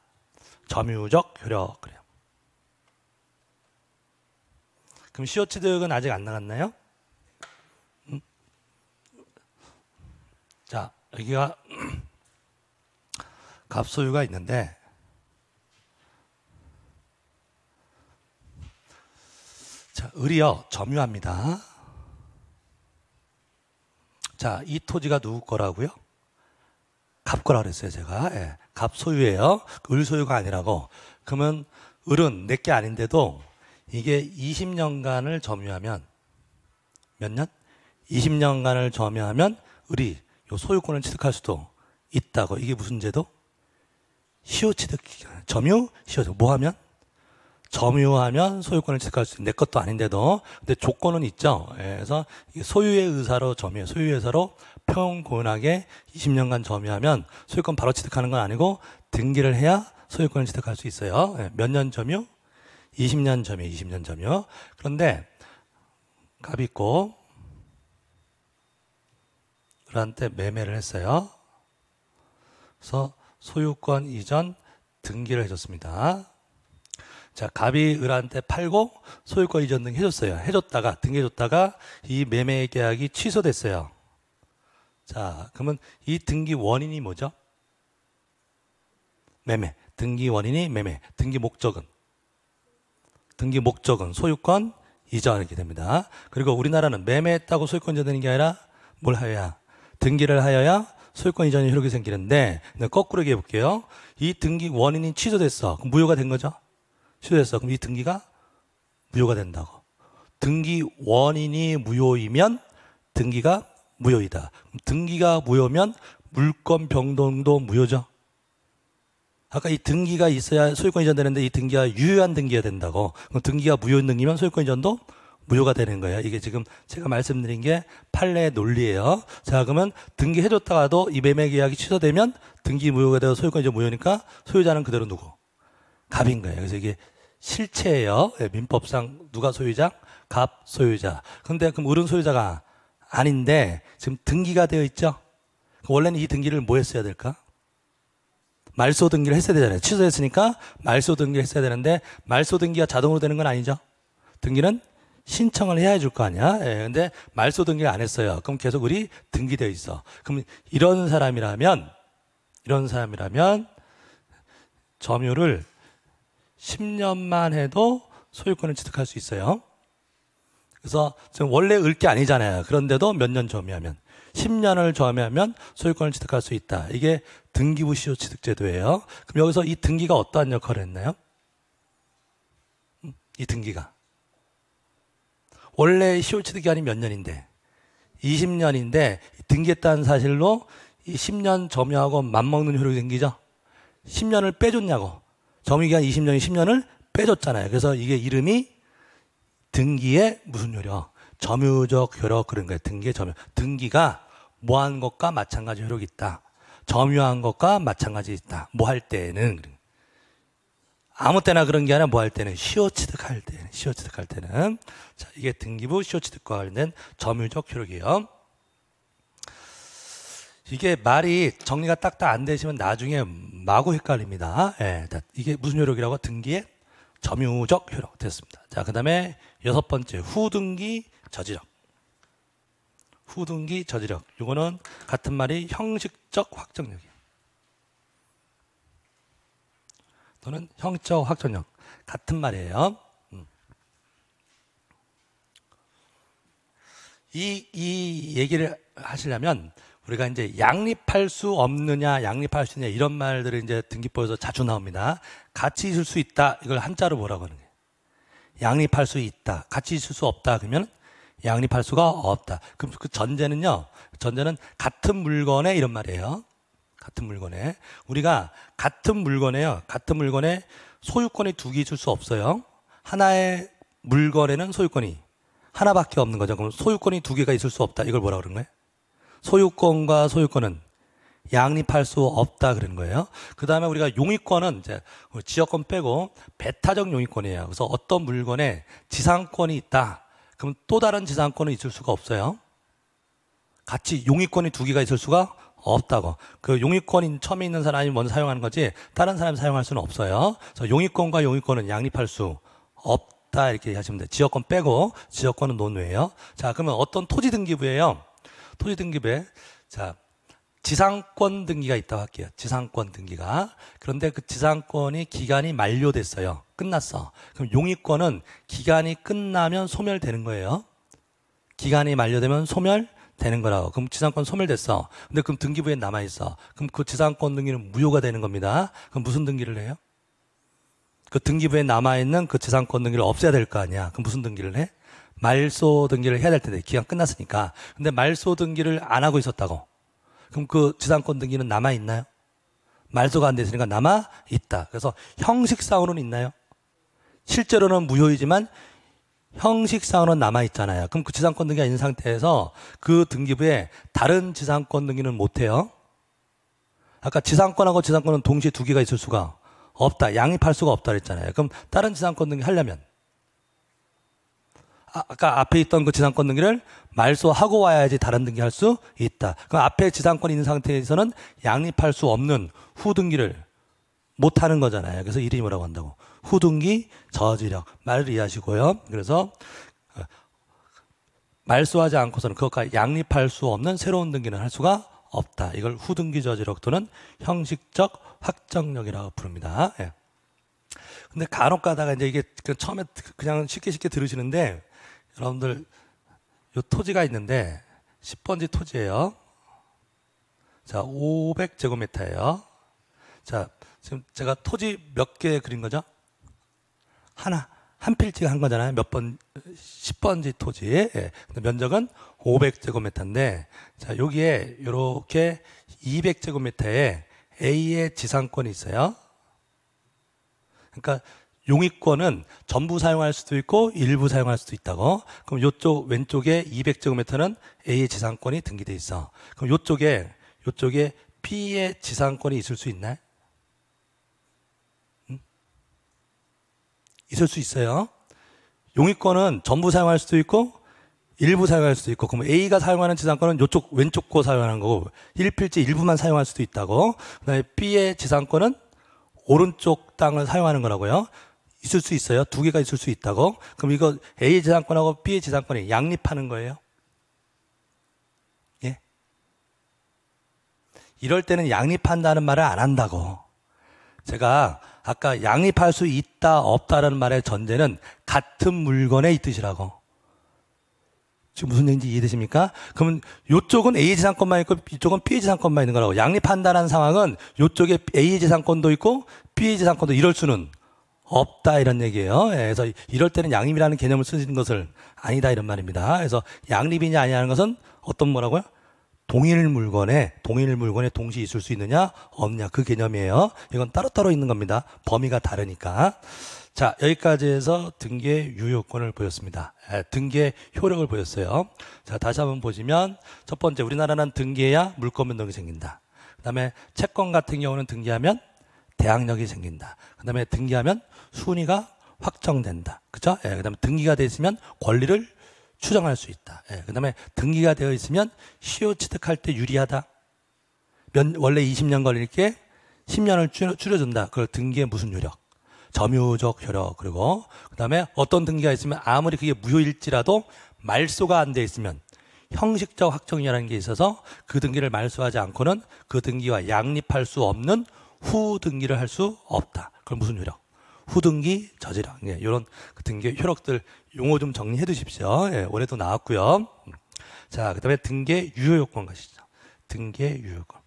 점유적 효력. 그래요. 그럼 시효취득은 아직 안 나갔나요? 자, 여기가 갑소유가 있는데 자, 을이요. 점유합니다. 자, 이 토지가 누구 거라고요? 갑 거라 그랬어요, 제가. 예, 갑 소유예요. 을 소유가 아니라고. 그러면 을은 내게 아닌데도 이게 20년간을 점유하면 몇 년? 20년간을 점유하면 을이 요 소유권을 취득할 수도 있다고. 이게 무슨 제도? 희오취득 기간. 점유, 희오취득. 뭐 하면? 점유하면 소유권을 취득할 수 있는 내 것도 아닌데도. 근데 조건은 있죠. 예, 그래서 소유의 의사로 점유해요. 소유의 의사로 평온하게 20년간 점유하면 소유권 바로 취득하는 건 아니고 등기를 해야 소유권을 취득할 수 있어요. 예, 몇 년 점유? 20년 점유, 20년 점유. 그런데 갑이 있고 을한테 매매를 했어요. 그래서 소유권 이전 등기를 해줬습니다. 자, 갑이 을한테 팔고 소유권 이전 등기 해줬어요. 해줬다가 등기해줬다가 이 매매 계약이 취소됐어요. 자, 그러면 이 등기 원인이 뭐죠? 매매. 등기 원인이 매매. 등기 목적은? 등기 목적은 소유권 이전 이렇게 됩니다. 그리고 우리나라는 매매했다고 소유권 이전되는 게 아니라 뭘 하여야? 등기를 하여야 소유권 이전의 효력이 생기는데 거꾸로 얘기해 볼게요. 이 등기 원인이 취소됐어. 그럼 무효가 된 거죠? 취소됐어. 그럼 이 등기가 무효가 된다고. 등기 원인이 무효이면 등기가 무효이다. 그럼 등기가 무효면 물권 변동도 무효죠. 아까 이 등기가 있어야 소유권 이전되는데 이 등기가 유효한 등기가 된다고. 그럼 등기가 무효인 등기면 소유권 이전도 무효가 되는 거예요. 이게 지금 제가 말씀드린 게 판례의 논리예요. 자, 그러면 등기해줬다가도 이 매매 계약이 취소되면 등기 무효가 되어 소유권 이전 무효니까 소유자는 그대로 누구? 갑인 거예요. 그래서 이게 실체예요. 예, 민법상 누가 소유자? 갑 소유자. 근데 그럼 을은 소유자가 아닌데 지금 등기가 되어 있죠? 원래는 이 등기를 뭐 했어야 될까? 말소 등기를 했어야 되잖아요. 취소했으니까 말소 등기를 했어야 되는데 말소 등기가 자동으로 되는 건 아니죠. 등기는 신청을 해야 해줄 거 아니야. 예, 근데 말소 등기를 안 했어요. 그럼 계속 을이 등기되어 있어. 그럼 이런 사람이라면 점유를 10년만 해도 소유권을 취득할 수 있어요. 그래서 지금 원래 을 게 아니잖아요. 그런데도 몇 년 점유하면 10년을 점유하면 소유권을 취득할 수 있다. 이게 등기부 시효 취득 제도예요. 그럼 여기서 이 등기가 어떠한 역할을 했나요? 이 등기가. 원래 COCD 기간이 몇 년인데 20년인데 등기했다는 사실로 이 10년 점유하고 맞먹는 효력이 생기죠. 10년을 빼줬냐고. 점유기간 20년이 10년을 빼줬잖아요. 그래서 이게 이름이 등기의 무슨 효력? 점유적 효력 그런 거예요. 등기의 점유. 등기가 뭐 한 것과 마찬가지 효력이 있다. 점유한 것과 마찬가지 있다. 뭐 할 때는 아무 때나 그런 게 아니라 뭐 할 때는 시효취득할 때는 자 이게 등기부 시효취득과 관련된 점유적 효력이에요. 이게 말이 정리가 딱딱 안 되시면 나중에 마구 헷갈립니다. 예, 이게 무슨 효력이라고? 등기의 점유적 효력 됐습니다. 자, 그 다음에 6번째 후등기 저지력. 후등기 저지력. 이거는 같은 말이 형식적 확정력이에요. 또는 형적 확정력. 같은 말이에요. 이 얘기를 하시려면 우리가 이제 양립할 수 없느냐, 양립할 수 있냐 이런 말들이 이제 등기법에서 자주 나옵니다. 같이 있을 수 있다. 이걸 한자로 뭐라고 하는 거예요? 양립할 수 있다. 같이 있을 수 없다. 그러면 양립할 수가 없다. 그럼 그 전제는요. 전제는 같은 물건에 이런 말이에요. 같은 물건에. 우리가 같은 물건에요. 같은 물건에 소유권이 2개 있을 수 없어요. 하나의 물건에는 소유권이 하나밖에 없는 거죠. 그럼 소유권이 2개가 있을 수 없다. 이걸 뭐라고 그러는 거예요? 소유권과 소유권은 양립할 수 없다 그런 거예요. 그 다음에 우리가 용의권은 이제 지역권 빼고 배타적 용의권이에요. 그래서 어떤 물건에 지상권이 있다. 그럼 또 다른 지상권은 있을 수가 없어요. 같이 용의권이 2개가 있을 수가 없다고. 그 용의권이 처음에 있는 사람이 먼저 사용하는 거지 다른 사람이 사용할 수는 없어요. 그래서 용의권과 용의권은 양립할 수 없다 이렇게 하시면 돼요. 지역권 빼고 지역권은 논외예요. 자 그러면 어떤 토지 등기부예요. 토지 등기부에 자 지상권 등기가 있다고 할게요. 지상권 등기가. 그런데 그 지상권이 기간이 만료됐어요. 끝났어. 그럼 용의권은 기간이 끝나면 소멸되는 거예요. 기간이 만료되면 소멸되는 거라고. 그럼 지상권 소멸됐어. 근데 그럼 등기부에 남아있어. 그럼 그 지상권 등기는 무효가 되는 겁니다. 그럼 무슨 등기를 해요? 그 등기부에 남아있는 그 지상권 등기를 없애야 될 거 아니야. 그럼 무슨 등기를 해? 말소 등기를 해야 될 텐데 기간 끝났으니까. 근데 말소 등기를 안 하고 있었다고. 그럼 그 지상권 등기는 남아있나요? 말소가 안 됐으니까 남아있다. 그래서 형식상으로는 있나요? 실제로는 무효이지만 형식상으로는 남아있잖아요. 그럼 그 지상권 등기가 있는 상태에서 그 등기부에 다른 지상권 등기는 못해요. 아까 지상권하고 지상권은 동시에 2개가 있을 수가 없다. 양립할 수가 없다 그랬잖아요. 그럼 다른 지상권 등기 하려면 아까 앞에 있던 그 지상권 등기를 말소하고 와야지 다른 등기할 수 있다. 그럼 앞에 지상권이 있는 상태에서는 양립할 수 없는 후등기를 못하는 거잖아요. 그래서 이름이 뭐라고 한다고? 후등기 저지력. 말을 이해하시고요. 그래서 말소하지 않고서는 그것과 양립할 수 없는 새로운 등기는 할 수가 없다. 이걸 후등기 저지력 또는 형식적 확정력이라고 부릅니다. 예. 근데 간혹 가다가 이제 이게 처음에 그냥 쉽게 들으시는데 여러분들 요 토지가 있는데 10번지 토지예요. 자, 500제곱미터예요. 자, 지금 제가 토지 몇 개 그린 거죠? 하나, 한 필지가 한 거잖아요. 몇 번 10번지 토지. 예. 근데 면적은 500제곱미터인데 자, 여기에 요렇게 200제곱미터에 A의 지상권이 있어요. 그러니까 용의권은 전부 사용할 수도 있고 일부 사용할 수도 있다고. 그럼 요쪽 왼쪽에 200제곱미터는 A의 지상권이 등기되어 있어. 그럼 요쪽에 B의 지상권이 있을 수 있나요? 있을 수 있어요. 용의권은 전부 사용할 수도 있고 일부 사용할 수도 있고. 그럼 A가 사용하는 지상권은 요쪽 왼쪽 거 사용하는 거고 1필지 일부만 사용할 수도 있다고. 그다음에 B의 지상권은 오른쪽 땅을 사용하는 거라고요. 있을 수 있어요. 2개가 있을 수 있다고. 그럼 이거 A의 지상권하고 B의 지상권이 양립하는 거예요. 예. 이럴 때는 양립한다는 말을 안 한다고. 제가 아까 양립할 수 있다 없다라는 말의 전제는 같은 물건에 있듯이라고. 지금 무슨 얘기인지 이해되십니까? 그러면 이쪽은 A의 지상권만 있고 이쪽은 B의 지상권만 있는 거라고. 양립한다는 상황은 이쪽에 A의 지상권도 있고 B의 지상권도 이럴 수는 없다 이런 얘기예요. 예, 그래서 이럴 때는 양립이라는 개념을 쓰시는 것을 아니다 이런 말입니다. 그래서 양립이냐 아니냐는 것은 어떤 뭐라고요? 동일 물건에 동시 있을 수 있느냐 없냐 그 개념이에요. 이건 따로따로 있는 겁니다. 범위가 다르니까. 자, 여기까지 해서 등기의 유효권을 보였습니다. 예, 등기의 효력을 보였어요. 자, 다시 한번 보시면 첫 번째, 우리나라는 등기해야 물권 변동이 생긴다. 그 다음에 채권 같은 경우는 등기하면 대항력이 생긴다. 그 다음에 등기하면 순위가 확정된다. 그쵸? 예, 그 다음에 등기가 되어 있으면 권리를 추정할 수 있다. 예, 그 다음에 등기가 되어 있으면 시효 취득할 때 유리하다. 원래 20년 걸릴 게 10년을 줄여준다. 그걸 등기의 무슨 효력? 점유적 효력. 그리고 그 다음에 어떤 등기가 있으면 아무리 그게 무효일지라도 말소가 안 돼 있으면 형식적 확정이라는 게 있어서 그 등기를 말소하지 않고는 그 등기와 양립할 수 없는 후등기를 할 수 없다. 그럼 무슨 효력? 후등기 저지랑. 예, 이런 등기의 효력들 용어 좀 정리해 두십시오. 예, 올해도 나왔고요. 자, 그 다음에 등기의 유효요건 가시죠. 등기의 유효요건.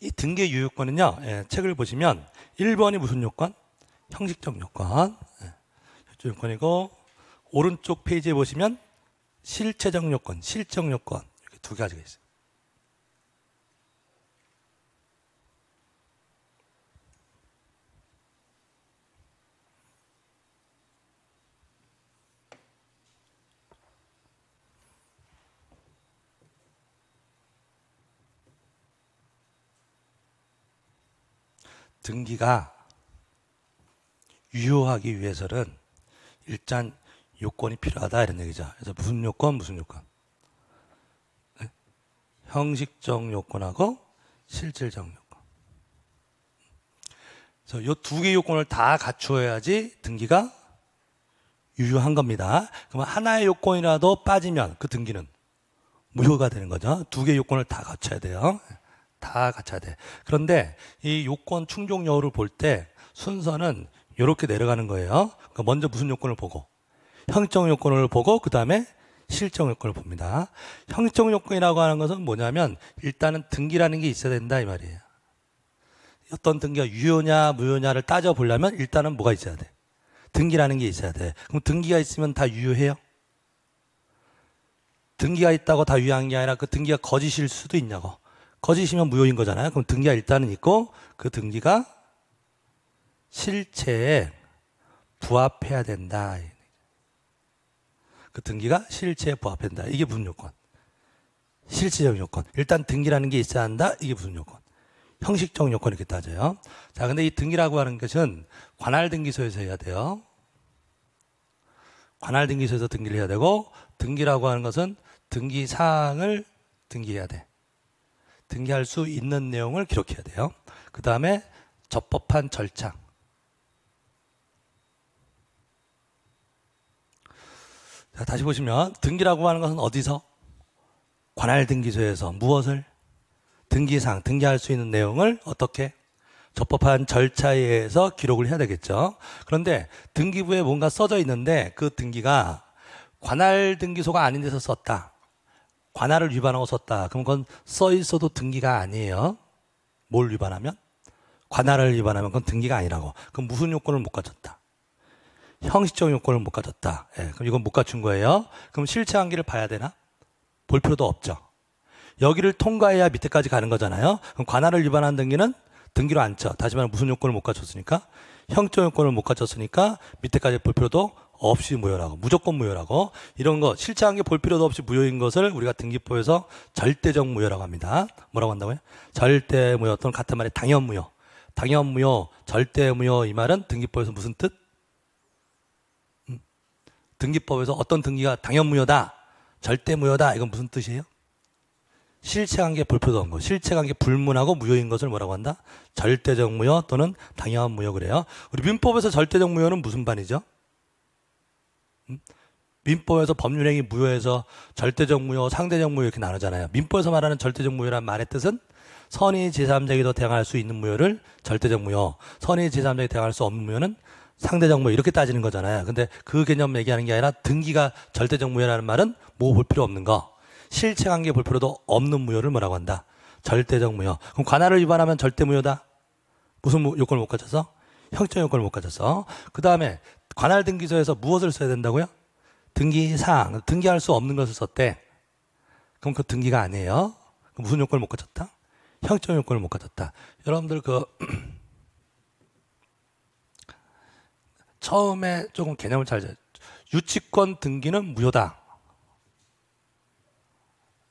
이 등기의 유효요건은요, 예, 책을 보시면 1번이 무슨 요건? 형식적 요건. 예, 형식적 요건이고, 오른쪽 페이지에 보시면 실체적 요건, 실적 요건. 이렇게 두 가지가 있어요. 등기가 유효하기 위해서는 일단 요건이 필요하다 이런 얘기죠. 그래서 무슨 요건, 무슨 요건? 네? 형식적 요건하고 실질적 요건. 그래서 이 두 개의 요건을 다 갖추어야지 등기가 유효한 겁니다. 그러면 하나의 요건이라도 빠지면 그 등기는 무효가 되는 거죠. 두 개의 요건을 다 갖춰야 돼요. 다 갖춰야 돼. 그런데 이 요건 충족 여부를 볼 때 순서는 이렇게 내려가는 거예요. 그러니까 먼저 무슨 요건을 보고? 형식적 요건을 보고 그 다음에 실적 요건을 봅니다. 형식적 요건이라고 하는 것은 뭐냐면 일단은 등기라는 게 있어야 된다 이 말이에요. 어떤 등기가 유효냐 무효냐를 따져보려면 일단은 뭐가 있어야 돼? 등기라는 게 있어야 돼. 그럼 등기가 있으면 다 유효해요? 등기가 있다고 다 유효한 게 아니라 그 등기가 거짓일 수도 있냐고. 거짓이면 무효인 거잖아요. 그럼 등기가 일단은 있고 그 등기가 실체에 부합해야 된다. 그 등기가 실체에 부합해야 된다. 이게 무슨 요건? 실체적 요건. 일단 등기라는 게 있어야 한다. 이게 무슨 요건? 형식적 요건 이렇게 따져요. 자, 근데 이 등기라고 하는 것은 관할 등기소에서 해야 돼요. 관할 등기소에서 등기를 해야 되고 등기라고 하는 것은 등기 사항을 등기해야 돼. 등기할 수 있는 내용을 기록해야 돼요. 그 다음에 적법한 절차. 자, 다시 보시면 등기라고 하는 것은 어디서? 관할 등기소에서 무엇을? 등기사항, 등기할 수 있는 내용을 어떻게? 적법한 절차에 의해서 기록을 해야 되겠죠. 그런데 등기부에 뭔가 써져 있는데 그 등기가 관할 등기소가 아닌 데서 썼다. 관할을 위반하고 썼다. 그럼 그건 써 있어도 등기가 아니에요. 뭘 위반하면? 관할을 위반하면 그건 등기가 아니라고. 그럼 무슨 요건을 못 갖췄다? 형식적 요건을 못 갖췄다. 예, 그럼 이건 못 갖춘 거예요. 그럼 실체 관계를 봐야 되나? 볼 필요도 없죠. 여기를 통과해야 밑에까지 가는 거잖아요. 그럼 관할을 위반한 등기는 등기로 안 쳐. 다시 말하면 무슨 요건을 못 갖췄으니까? 형식적 요건을 못 갖췄으니까 밑에까지 볼 필요도 없이 무효라고, 무조건 무효라고. 이런 거 실체관계 볼 필요도 없이 무효인 것을 우리가 등기법에서 절대적 무효라고 합니다. 뭐라고 한다고요? 절대 무효 또는 같은 말에 당연 무효. 당연 무효, 절대 무효 이 말은 등기법에서 무슨 뜻? 등기법에서 어떤 등기가 당연 무효다, 절대 무효다 이건 무슨 뜻이에요? 실체관계 볼 필요도 없는 거. 실체관계 불문하고 무효인 것을 뭐라고 한다? 절대적 무효 또는 당연 무효 그래요. 우리 민법에서 절대적 무효는 무슨 반이죠? 민법에서 법률행위 무효에서 절대적 무효, 상대적 무효 이렇게 나누잖아요. 민법에서 말하는 절대적 무효란 말의 뜻은 선의 제3자에게도 대항할 수 있는 무효를 절대적 무효, 선의 제3자에게 대항할 수 없는 무효는 상대적 무효 이렇게 따지는 거잖아요. 근데 그 개념 얘기하는 게 아니라 등기가 절대적 무효라는 말은 뭐 볼 필요 없는 거, 실체관계 볼 필요도 없는 무효를 뭐라고 한다? 절대적 무효. 그럼 관할을 위반하면 절대 무효다? 무슨 요건을 못 갖춰서? 형적 요건을 못 갖춰서. 그 다음에 관할 등기소에서 무엇을 써야 된다고요? 등기사항, 등기할 수 없는 것을 썼대. 그럼 그 등기가 아니에요. 무슨 요건을 못 갖췄다? 형적 요건을 못 갖췄다. 여러분들 그 처음에 조금 개념을 잘 유치권 등기는 무효다.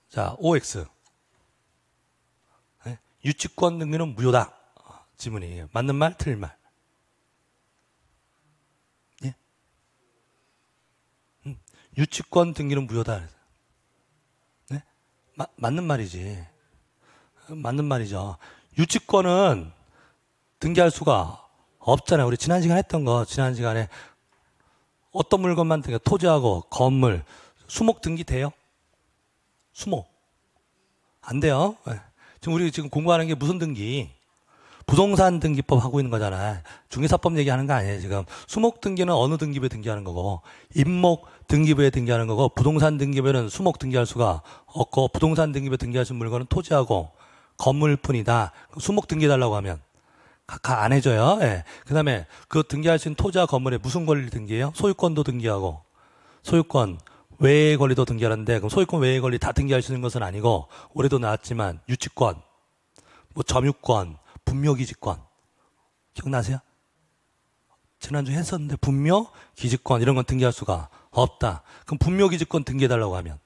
자, OX. 유치권 등기는 무효다. 지문이 맞는 말, 틀린 말. 예? 유치권 등기는 무효다. 네? 맞는 말이지. 맞는 말이죠. 유치권은 등기할 수가 없잖아요. 우리 지난 시간에 했던 거, 지난 시간에 어떤 물건만 등기, 토지하고 건물, 수목 등기 돼요? 수목. 안 돼요. 네. 지금 우리 지금 공부하는 게 무슨 등기? 부동산 등기법 하고 있는 거잖아. 중개사법 얘기하는 거 아니에요, 지금. 수목 등기는 어느 등기부에 등기하는 거고, 임목 등기부에 등기하는 거고, 부동산 등기부에는 수목 등기할 수가 없고, 부동산 등기부에 등기하신 물건은 토지하고 건물뿐이다. 수목 등기해달라고 하면 안 해줘요. 예. 그 다음에 그 등기하신 토지와 건물에 무슨 권리 등기해요? 소유권도 등기하고, 소유권 외의 권리도 등기하는데, 그럼 소유권 외의 권리 다 등기할 수 있는 것은 아니고, 올해도 나왔지만 유치권, 뭐 점유권, 분묘기지권 기억나세요? 지난주에 했었는데 분묘기지권 이런 건 등기할 수가 없다. 그럼 분묘기지권 등기해달라고 하면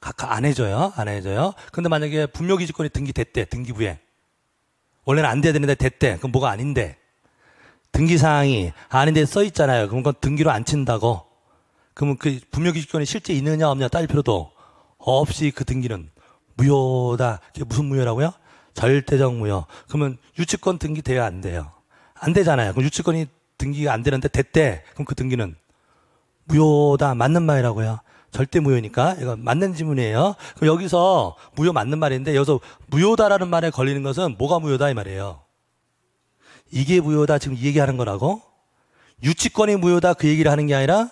각각 안 해줘요. 안 해줘요. 근데 만약에 분묘기지권이 등기됐대. 등기부에 원래는 안 돼야 되는데 됐대. 그럼 뭐가 아닌데, 등기사항이 아닌데 써 있잖아요. 그럼 그건 등기로 안 친다고. 그러면 그 분묘기지권이 실제 있느냐 없느냐 따질 필요도 없이 그 등기는 무효다. 그게 무슨 무효라고요? 절대적 무효. 그러면 유치권 등기 돼야 안 돼요? 안 되잖아요. 그럼 유치권이 등기가 안 되는데 됐대. 그럼 그 등기는 무효다. 맞는 말이라고요. 절대 무효니까. 이거 맞는 지문이에요. 그럼 여기서 무효 맞는 말인데, 여기서 무효다라는 말에 걸리는 것은 뭐가 무효다 이 말이에요. 이게 무효다 지금 이 얘기하는 거라고. 유치권이 무효다 그 얘기를 하는 게 아니라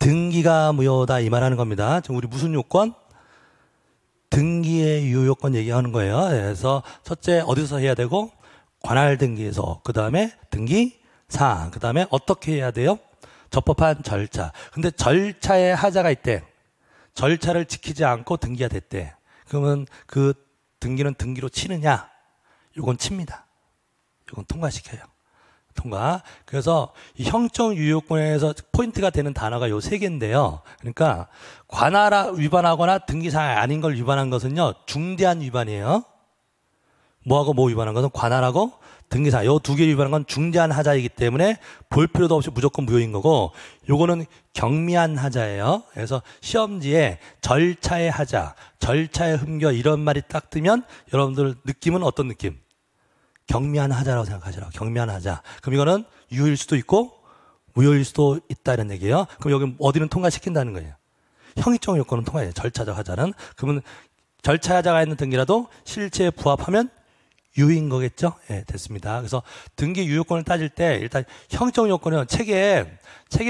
등기가 무효다 이 말하는 겁니다. 지금 우리 무슨 요건? 등기의 유효요건 얘기하는 거예요. 그래서 첫째 어디서 해야 되고, 관할 등기에서, 그 다음에 등기사항, 그 다음에 어떻게 해야 돼요? 적법한 절차. 근데 절차에 하자가 있대. 절차를 지키지 않고 등기가 됐대. 그러면 그 등기는 등기로 치느냐? 요건 칩니다. 요건 통과시켜요. 통과. 그래서 이 형적 유효권에서 포인트가 되는 단어가 요 세 개인데요. 그러니까 관할 위반하거나 등기사항 아닌 걸 위반한 것은요, 중대한 위반이에요. 뭐하고 뭐 위반한 것은 관할하고 등기사항 요 두 개 위반한 건 중대한 하자이기 때문에 볼 필요도 없이 무조건 무효인 거고, 요거는 경미한 하자예요. 그래서 시험지에 절차의 하자, 절차의 흠결 이런 말이 딱 뜨면 여러분들 느낌은 어떤 느낌? 경미한 하자라고 생각하시라고. 경미한 하자. 그럼 이거는 유효일 수도 있고 무효일 수도 있다는 얘기예요. 그럼 여기 어디는 통과시킨다는 거예요. 형익적 요건은 통과해요. 절차적 하자는. 그러면 절차 하자가 있는 등기라도 실체에 부합하면 유효인 거겠죠? 예, 됐습니다. 그래서 등기 유효권을 따질 때 일단 형익적 요건은 책에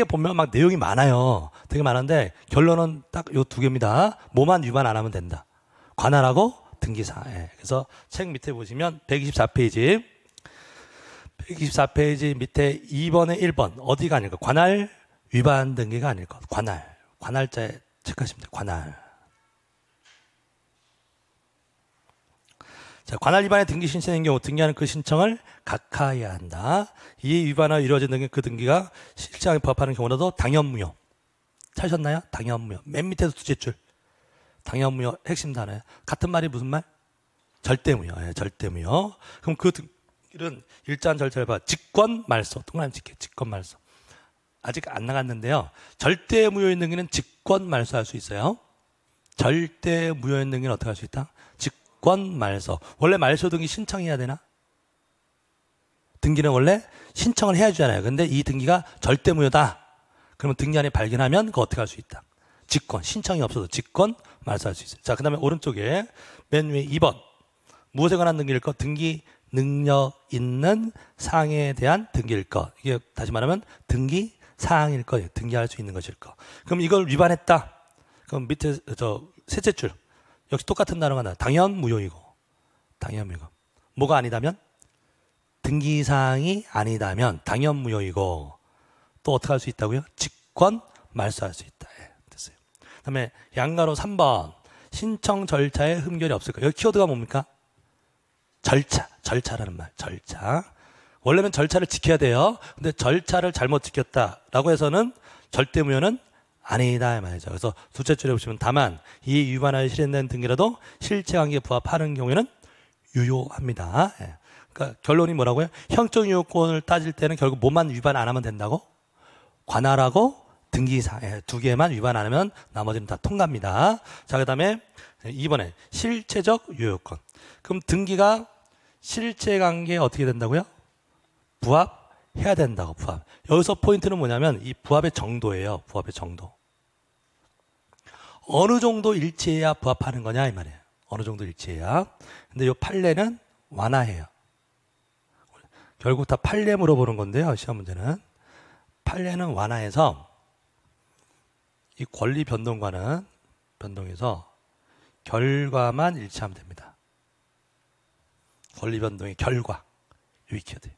보면 막 내용이 많아요. 되게 많은데 결론은 딱 요 두 개입니다. 뭐만 위반 안 하면 된다. 관할하고 등기사. 예. 그래서 책 밑에 보시면 124페이지. 124페이지 밑에 2번에 1번. 어디가 아닐까? 관할 위반 등기가 아닐 것. 관할. 관할자에 체크하시면 돼요. 관할. 자, 관할 위반의 등기 신청인 경우 등기하는 그 신청을 각하해야 한다. 이 위반하여 이루어진 등기 그 등기가 실제에 부합하는 경우라도 당연무효. 찾으셨나요? 당연무효. 맨 밑에서 두째 줄. 당연무효 핵심 단어예요. 같은 말이 무슨 말? 절대무효. 예, 절대무효. 그럼 그 등기는 일자한 절차를 봐. 직권말소. 동그라미 찍게. 직권말소. 아직 안 나갔는데요. 절대무효인 등기는 직권말소할 수 있어요. 절대무효인 등기는 어떻게 할 수 있다? 직권말소. 원래 말소 등기 신청해야 되나? 등기는 원래 신청을 해야 되잖아요. 근데 이 등기가 절대무효다. 그러면 등기 안에 발견하면 그거 어떻게 할 수 있다? 직권, 신청이 없어도 직권 말소할 수 있어요. 자, 그 다음에 오른쪽에 맨 위에 2번. 무엇에 관한 등기일 것? 등기 능력 있는 사항에 대한 등기일 것. 이게 다시 말하면 등기 사항일 거예요. 등기할 수 있는 것일 것. 그럼 이걸 위반했다. 그럼 밑에 셋째 줄. 역시 똑같은 단어가 나와요. 당연무효이고. 당연무효. 뭐가 아니다면? 등기사항이 아니다면 당연무효이고 또 어떻게 할 수 있다고요? 직권 말소할 수 있다. 예, 됐어요. 그 다음에 양가로 3번 신청 절차에 흠결이 없을까? 여기 키워드가 뭡니까? 절차, 절차라는 말, 절차. 원래는 절차를 지켜야 돼요. 근데 절차를 잘못 지켰다라고 해서는 절대 무효는 아니다 이 말이죠. 그래서 둘째 줄에 보시면 다만 이 위반하여 실행된 등기라도 실체관계에 부합하는 경우에는 유효합니다. 예. 그러니까 결론이 뭐라고요? 형적유효권을 따질 때는 결국 뭐만 위반 안 하면 된다고? 관할하고 등기사, 예, 두 개만 위반 안 하면 나머지는 다 통과합니다. 자, 그 다음에 2번에 실체적 유효권. 그럼 등기가 실체관계에 어떻게 된다고요? 부합해야 된다고, 부합. 여기서 포인트는 뭐냐면 이 부합의 정도예요. 부합의 정도. 어느 정도 일치해야 부합하는 거냐 이 말이에요. 어느 정도 일치해야. 근데 이 판례는 완화해요. 결국 다 판례 물어보는 건데요. 시험 문제는. 판례는 완화해서 이 권리 변동과는 변동해서 결과만 일치하면 됩니다. 권리 변동의 결과. 여기 키워야 돼요.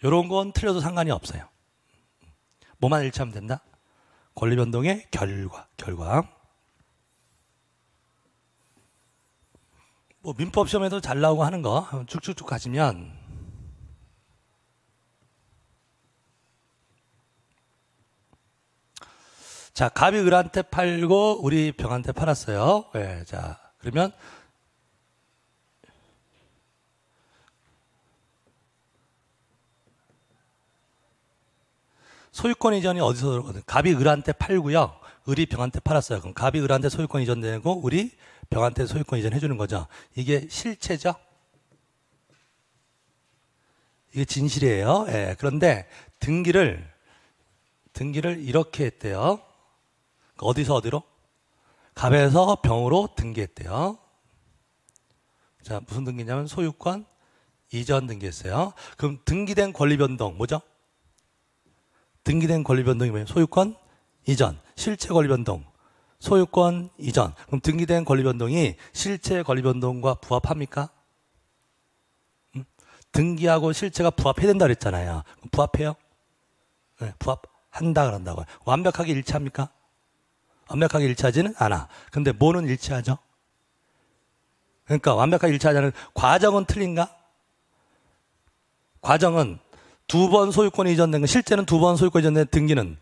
이런 건 틀려도 상관이 없어요. 뭐만 일치하면 된다? 권리 변동의 결과. 뭐 민법 시험에도 잘 나오고 하는 거 쭉쭉쭉 가시면 자, 갑이 을한테 팔고 을이 병한테 팔았어요. 네, 자, 그러면 소유권 이전이 어디서 들어오거든요. 갑이 을한테 팔고요. 을이 병한테 팔았어요. 그럼 갑이 을한테 소유권 이전되고 을이 병한테 소유권 이전해주는 거죠. 이게 실체죠. 이게 진실이에요. 예, 그런데 등기를 이렇게 했대요. 어디서 어디로? 갑에서 병으로 등기했대요. 자, 무슨 등기냐면 소유권 이전 등기했어요. 그럼 등기된 권리 변동 뭐죠? 등기된 권리 변동이 뭐예요? 소유권 이전, 실체 권리 변동, 소유권 이전. 그럼 등기된 권리 변동이 실체 권리 변동과 부합합니까? 등기하고 실체가 부합해야 된다 그랬잖아요. 부합해요? 네, 부합한다 그런다고요. 완벽하게 일치합니까? 완벽하게 일치하지는 않아. 근데 뭐는 일치하죠? 그러니까 완벽하게 일치하지 않은 과정은 틀린가? 과정은 두 번 소유권이 이전된 건 실제는 두 번 소유권이 이전된 등기는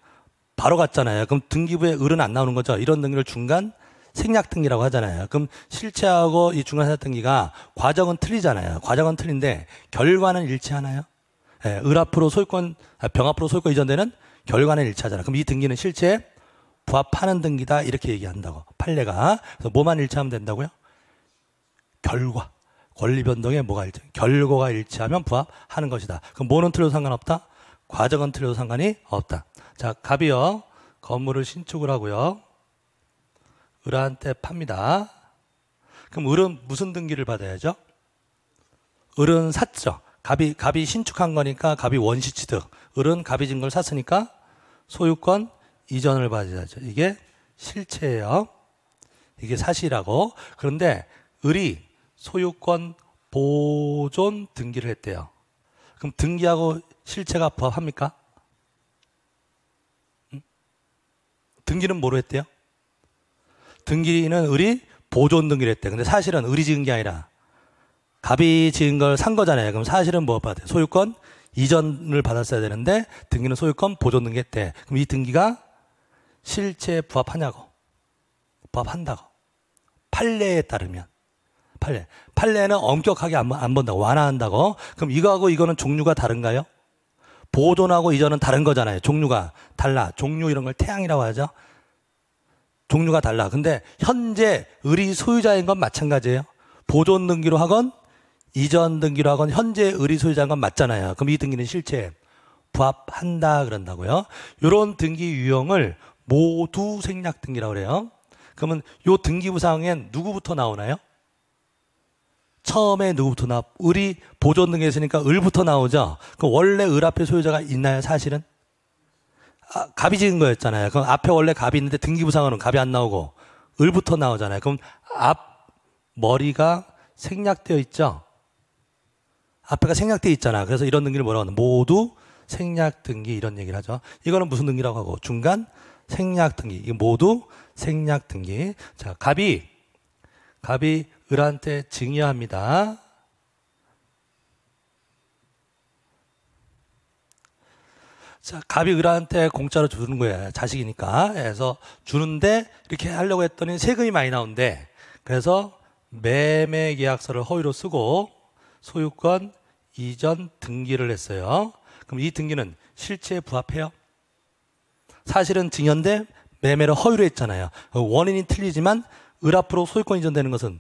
바로 갔잖아요. 그럼 등기부에 을은 안 나오는 거죠. 이런 등기를 중간 생략 등기라고 하잖아요. 그럼 실체하고 이 중간 생략 등기가 과정은 틀리잖아요. 과정은 틀린데 결과는 일치하나요? 예, 을 앞으로 소유권, 병 앞으로 소유권 이전되는 결과는 일치하잖아요. 그럼 이 등기는 실체에 부합하는 등기다 이렇게 얘기한다고 판례가. 그래서 뭐만 일치하면 된다고요? 결과. 권리 변동에 뭐가 일치? 결과가 일치하면 부합하는 것이다. 그럼 뭐는 틀려도 상관없다? 과정은 틀려도 상관이 없다. 자, 갑이요. 건물을 신축을 하고요. 을한테 팝니다. 그럼 을은 무슨 등기를 받아야죠? 을은 샀죠. 갑이 신축한 거니까 갑이 원시 취득. 을은 갑이 진 걸 샀으니까 소유권 이전을 받아야죠. 이게 실체예요. 이게 사실이라고. 그런데 을이 소유권 보존 등기를 했대요. 그럼 등기하고 실체가 부합합니까? 등기는 뭐로 했대요? 등기는 을이 보존 등기를 했대요. 근데 사실은 을이 지은 게 아니라 갑이 지은 걸 산 거잖아요. 그럼 사실은 뭐 받아요? 소유권 이전을 받았어야 되는데 등기는 소유권 보존 등기 했대. 그럼 이 등기가 실체에 부합하냐고? 부합한다고. 판례에 따르면. 판례는 엄격하게 안 본다고, 완화한다고. 그럼 이거하고 이거는 종류가 다른가요? 보존하고 이전은 다른 거잖아요. 종류가 달라. 종류 이런 걸 태양이라고 하죠. 종류가 달라. 근데 현재 을이 소유자인 건 마찬가지예요. 보존 등기로 하건 이전 등기로 하건 현재 을이 소유자인 건 맞잖아요. 그럼 이 등기는 실체에 부합한다 그런다고요. 이런 등기 유형을 모두 생략 등기라고 그래요. 그러면 이 등기부상엔 누구부터 나오나요? 처음에 누구부터 나와? 을이 보존 등기했으니까 을부터 나오죠. 그 원래 을 앞에 소유자가 있나요? 사실은 갑이 지은 거였잖아요. 그럼 앞에 원래 갑이 있는데 등기부상으로는 갑이 안 나오고 을부터 나오잖아요. 그럼 앞 머리가 생략되어 있죠. 앞에가 생략되어 있잖아. 그래서 이런 등기를 뭐라고 하냐, 모두 생략 등기 이런 얘기를 하죠. 이거는 무슨 등기라고 하고, 중간 생략 등기, 이거 모두 생략 등기. 자, 갑이 을한테 증여합니다. 자, 갑이 을한테 공짜로 주는 거예요. 자식이니까. 그래서 주는데 이렇게 하려고 했더니 세금이 많이 나온대. 그래서 매매 계약서를 허위로 쓰고 소유권 이전 등기를 했어요. 그럼 이 등기는 실체에 부합해요? 사실은 증여인데 매매를 허위로 했잖아요. 원인이 틀리지만 을 앞으로 소유권 이전되는 것은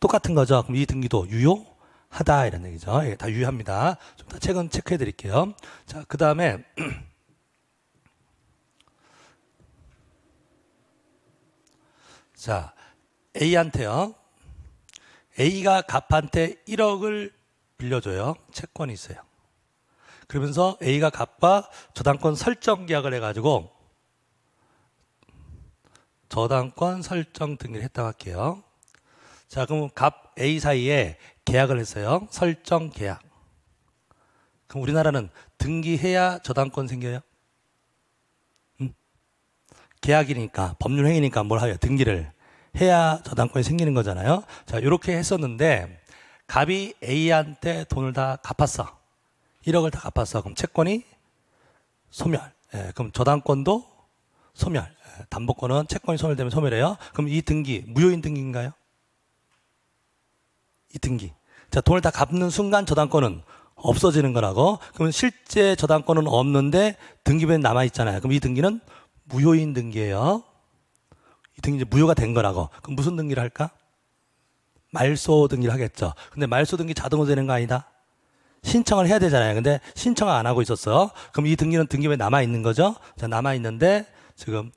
똑같은 거죠. 그럼 이 등기도 유효하다 이런 얘기죠. 예, 다 유효합니다. 좀 더 최근 체크해 드릴게요. 자, 그 다음에 자, A한테요. A가 갑한테 1억을 빌려줘요. 채권이 있어요. 그러면서 A가 갑과 저당권 설정 계약을 해가지고 저당권 설정 등기를 했다고 할게요. 자, 그럼 갑 A 사이에 계약을 했어요. 설정 계약. 그럼 우리나라는 등기해야 저당권 생겨요? 계약이니까, 법률 행위니까 뭘 하요? 등기를 해야 저당권이 생기는 거잖아요. 자, 이렇게 했었는데 갑이 A한테 돈을 다 갚았어. 1억을 다 갚았어. 그럼 채권이 소멸. 예, 그럼 저당권도 소멸. 예, 담보권은 채권이 소멸되면 소멸해요. 그럼 이 등기 무효인 등기인가요? 이 등기. 자, 돈을 다 갚는 순간 저당권은 없어지는 거라고. 그럼 실제 저당권은 없는데 등기부에 남아 있잖아요. 그럼 이 등기는 무효인 등기예요. 이 등기 이제 무효가 된 거라고. 그럼 무슨 등기를 할까? 말소 등기를 하겠죠. 근데 말소 등기 자동으로 되는 거 아니다. 신청을 해야 되잖아요. 근데 신청을 안 하고 있었어. 그럼 이 등기는 등기부에 남아있는 거죠? 자, 남아있는데, 지금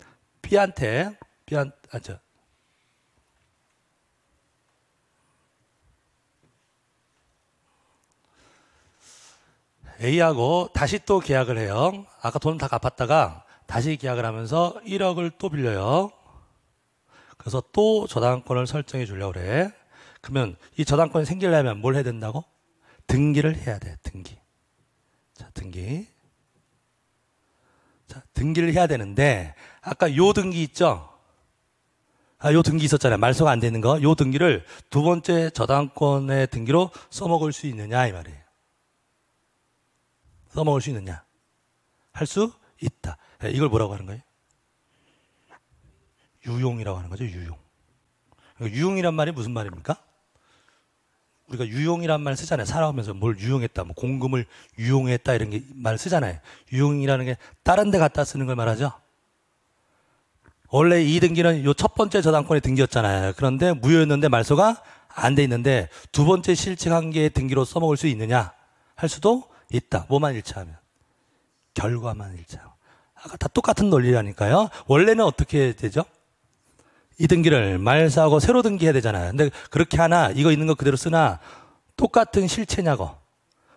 A하고 다시 또 계약을 해요. 아까 돈 다 갚았다가 다시 계약을 하면서 1억을 또 빌려요. 그래서 또 저당권을 설정해 주려고 그래. 그러면 이 저당권이 생기려면 뭘 해야 된다고? 등기를 해야 돼, 등기. 자, 등기. 자, 등기를 해야 되는데, 아까 요 등기 있죠? 아, 요 등기 있었잖아요. 말소가 안 되는 거. 요 등기를 두 번째 저당권의 등기로 써먹을 수 있느냐, 이 말이에요. 써먹을 수 있느냐. 할 수 있다. 이걸 뭐라고 하는 거예요? 유용이라고 하는 거죠, 유용. 유용이란 말이 무슨 말입니까? 우리가 유용이란 말 쓰잖아요. 살아오면서 뭘 유용했다, 뭐 공금을 유용했다 이런 게 말 쓰잖아요. 유용이라는 게 다른 데 갖다 쓰는 걸 말하죠. 원래 이 등기는 요 첫 번째 저당권의 등기였잖아요. 그런데 무효였는데 말소가 안 돼 있는데 두 번째 실체관계의 등기로 써먹을 수 있느냐? 할 수도 있다. 뭐만 일치하면? 결과만 일치하면. 아까 다 똑같은 논리라니까요. 원래는 어떻게 되죠? 이 등기를 말소하고 새로 등기해야 되잖아요. 근데 그렇게 하나, 이거 있는 거 그대로 쓰나, 똑같은 실체냐고.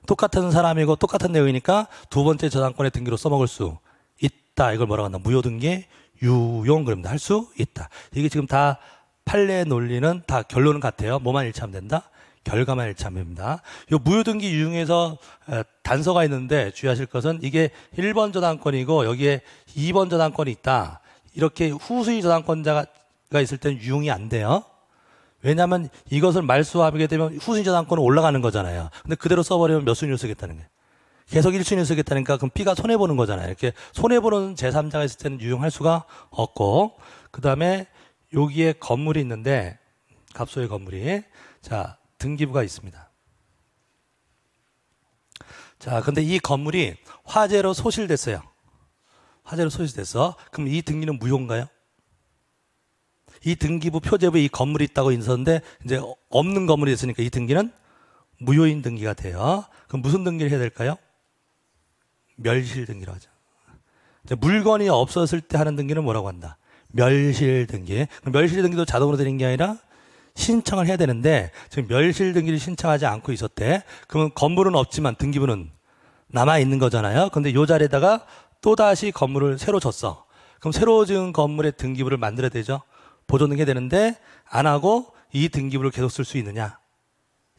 똑같은 사람이고 똑같은 내용이니까 두 번째 저당권의 등기로 써먹을 수 있다. 이걸 뭐라고 한다? 무효등기 유용. 그럽니다. 할 수 있다. 이게 지금 다 판례 논리는 다 결론은 같아요. 뭐만 일치하면 된다? 결과만 일치하면 됩니다. 요 무효등기 유용에서 단서가 있는데 주의하실 것은 이게 1번 저당권이고 여기에 2번 저당권이 있다. 이렇게 후수의 저당권자가 가 있을 때는 유용이 안 돼요. 왜냐하면 이것을 말소하게 되면 후순위 저당권은 올라가는 거잖아요. 근데 그대로 써버리면 몇 순위로 쓰겠다는 거예요. 계속 1순위로 쓰겠다니까 그럼 B가 손해보는 거잖아요. 이렇게 손해보는 제3자가 있을 때는 유용할 수가 없고, 그 다음에 여기에 건물이 있는데 갑소의 건물이, 자, 등기부가 있습니다. 자, 근데 이 건물이 화재로 소실됐어요. 화재로 소실됐어. 그럼 이 등기는 무효인가요? 이 등기부 표제부에 이 건물이 있다고 있었는데 이제 없는 건물이 있으니까 이 등기는 무효인 등기가 돼요. 그럼 무슨 등기를 해야 될까요? 멸실 등기라고 하죠. 이제 물건이 없었을 때 하는 등기는 뭐라고 한다? 멸실 등기. 그럼 멸실 등기도 자동으로 되는 게 아니라 신청을 해야 되는데 지금 멸실 등기를 신청하지 않고 있었대. 그러면 건물은 없지만 등기부는 남아 있는 거잖아요. 근데 이 자리에다가 또다시 건물을 새로 졌어. 그럼 새로 지은 건물의 등기부를 만들어야 되죠. 보존등기 되는데 안 하고 이 등기부를 계속 쓸 수 있느냐?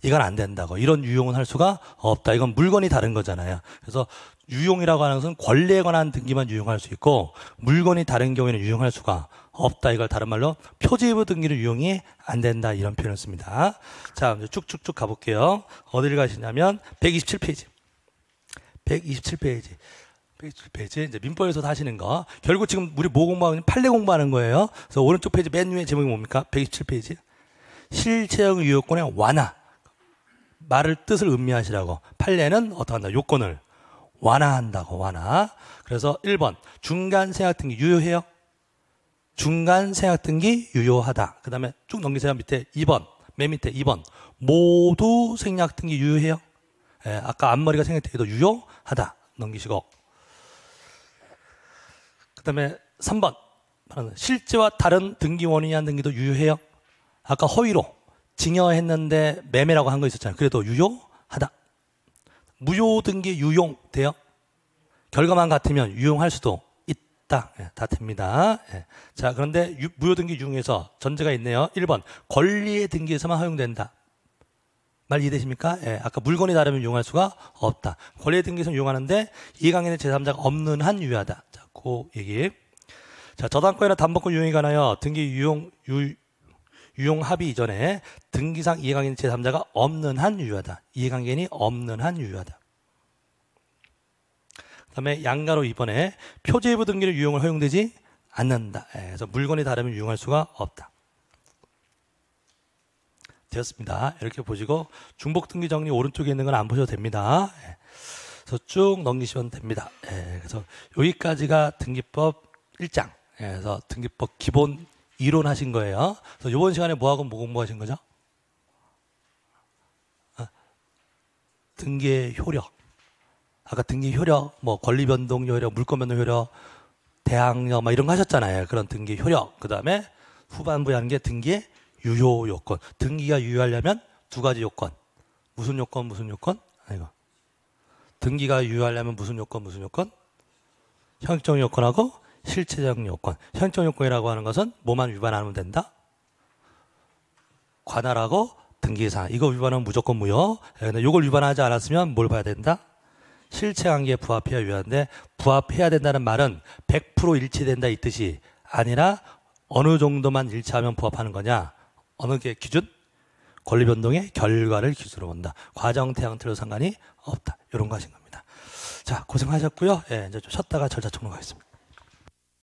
이건 안 된다고. 이런 유용은 할 수가 없다. 이건 물건이 다른 거잖아요. 그래서 유용이라고 하는 것은 권리에 관한 등기만 유용할 수 있고 물건이 다른 경우에는 유용할 수가 없다. 이걸 다른 말로 표지부 등기는 유용이 안 된다. 이런 표현을 씁니다. 자, 이제 쭉쭉쭉 가볼게요. 어딜 가시냐면 127페이지. 127페이지. 이제 민법에서 하시는 거. 결국 지금 우리 뭐 공부하면 판례 공부하는 거예요. 그래서 오른쪽 페이지 맨 위에 제목이 뭡니까? 127페이지. 실체형 유효권의 완화. 말을 뜻을 음미하시라고. 판례는 어떻게 한다? 요건을 완화한다고. 완화. 그래서 1번 중간 생각등기 유효해요. 중간 생각등기 유효하다. 그 다음에 쭉 넘기세요. 밑에 2번 맨 밑에 2번 모두 생략등기 유효해요. 예, 아까 앞머리가 생략등기도 유효하다. 넘기시고 그 다음에 3번 실제와 다른 등기원인이 한 등기도 유효해요. 아까 허위로 증여했는데 매매라고 한 거 있었잖아요. 그래도 유효하다. 무효등기 유용돼요. 결과만 같으면 유용할 수도 있다. 예, 다 됩니다. 예. 자, 그런데 무효등기 유용에서 전제가 있네요. 1번 권리의 등기에서만 허용된다. 말 이해되십니까? 예, 아까 물건이 다르면 유용할 수가 없다. 권리의 등기에서는 유용하는데 이해관계는 제3자가 없는 한 유효하다. 자, 그 얘기. 자, 저당권이나 담보권 유용에 관하여 등기 유용 합의 이전에 등기상 이해관계인 제3자가 없는 한 유효하다. 이해관계인이 없는 한 유효하다. 그 다음에 양가로 이번에 표제부 등기를 유용을 허용되지 않는다. 그래서 물건이 다르면 유용할 수가 없다. 되었습니다. 이렇게 보시고 중복 등기 정리 오른쪽에 있는 건 안 보셔도 됩니다. 그래서 쭉 넘기시면 됩니다. 그래서 여기까지가 등기법 1장. 그래서 등기법 기본 이론하신 거예요. 그래서 이번 시간에 뭐하고 뭐 공부하신 거죠? 등기의 효력. 아까 등기 효력, 뭐 권리 변동 효력, 물권 변동 효력, 대항력 막 이런 거 하셨잖아요. 그런 등기 효력. 그 다음에 후반부에 하는 게 등기의 유효 요건. 등기가 유효하려면 두 가지 요건. 무슨 요건, 무슨 요건? 아이고. 등기가 유효하려면 무슨 요건, 무슨 요건? 형식적 요건하고 실체적 요건. 현적 요건이라고 하는 것은 뭐만 위반 안 하면 된다? 관할하고 등기사항. 이거 위반하면 무조건 무효. 근데 이걸 위반하지 않았으면 뭘 봐야 된다? 실체관계에 부합해야 유효한데 부합해야 된다는 말은 100% 일치된다 이 뜻이 아니라 어느 정도만 일치하면 부합하는 거냐? 어느 게 기준? 권리변동의 결과를 기준으로 본다. 과정, 태양, 틀로 상관이 없다. 이런 거 하신 겁니다. 자, 고생하셨고요. 예, 이제 좀 쉬었다가 절차 청구하겠습니다.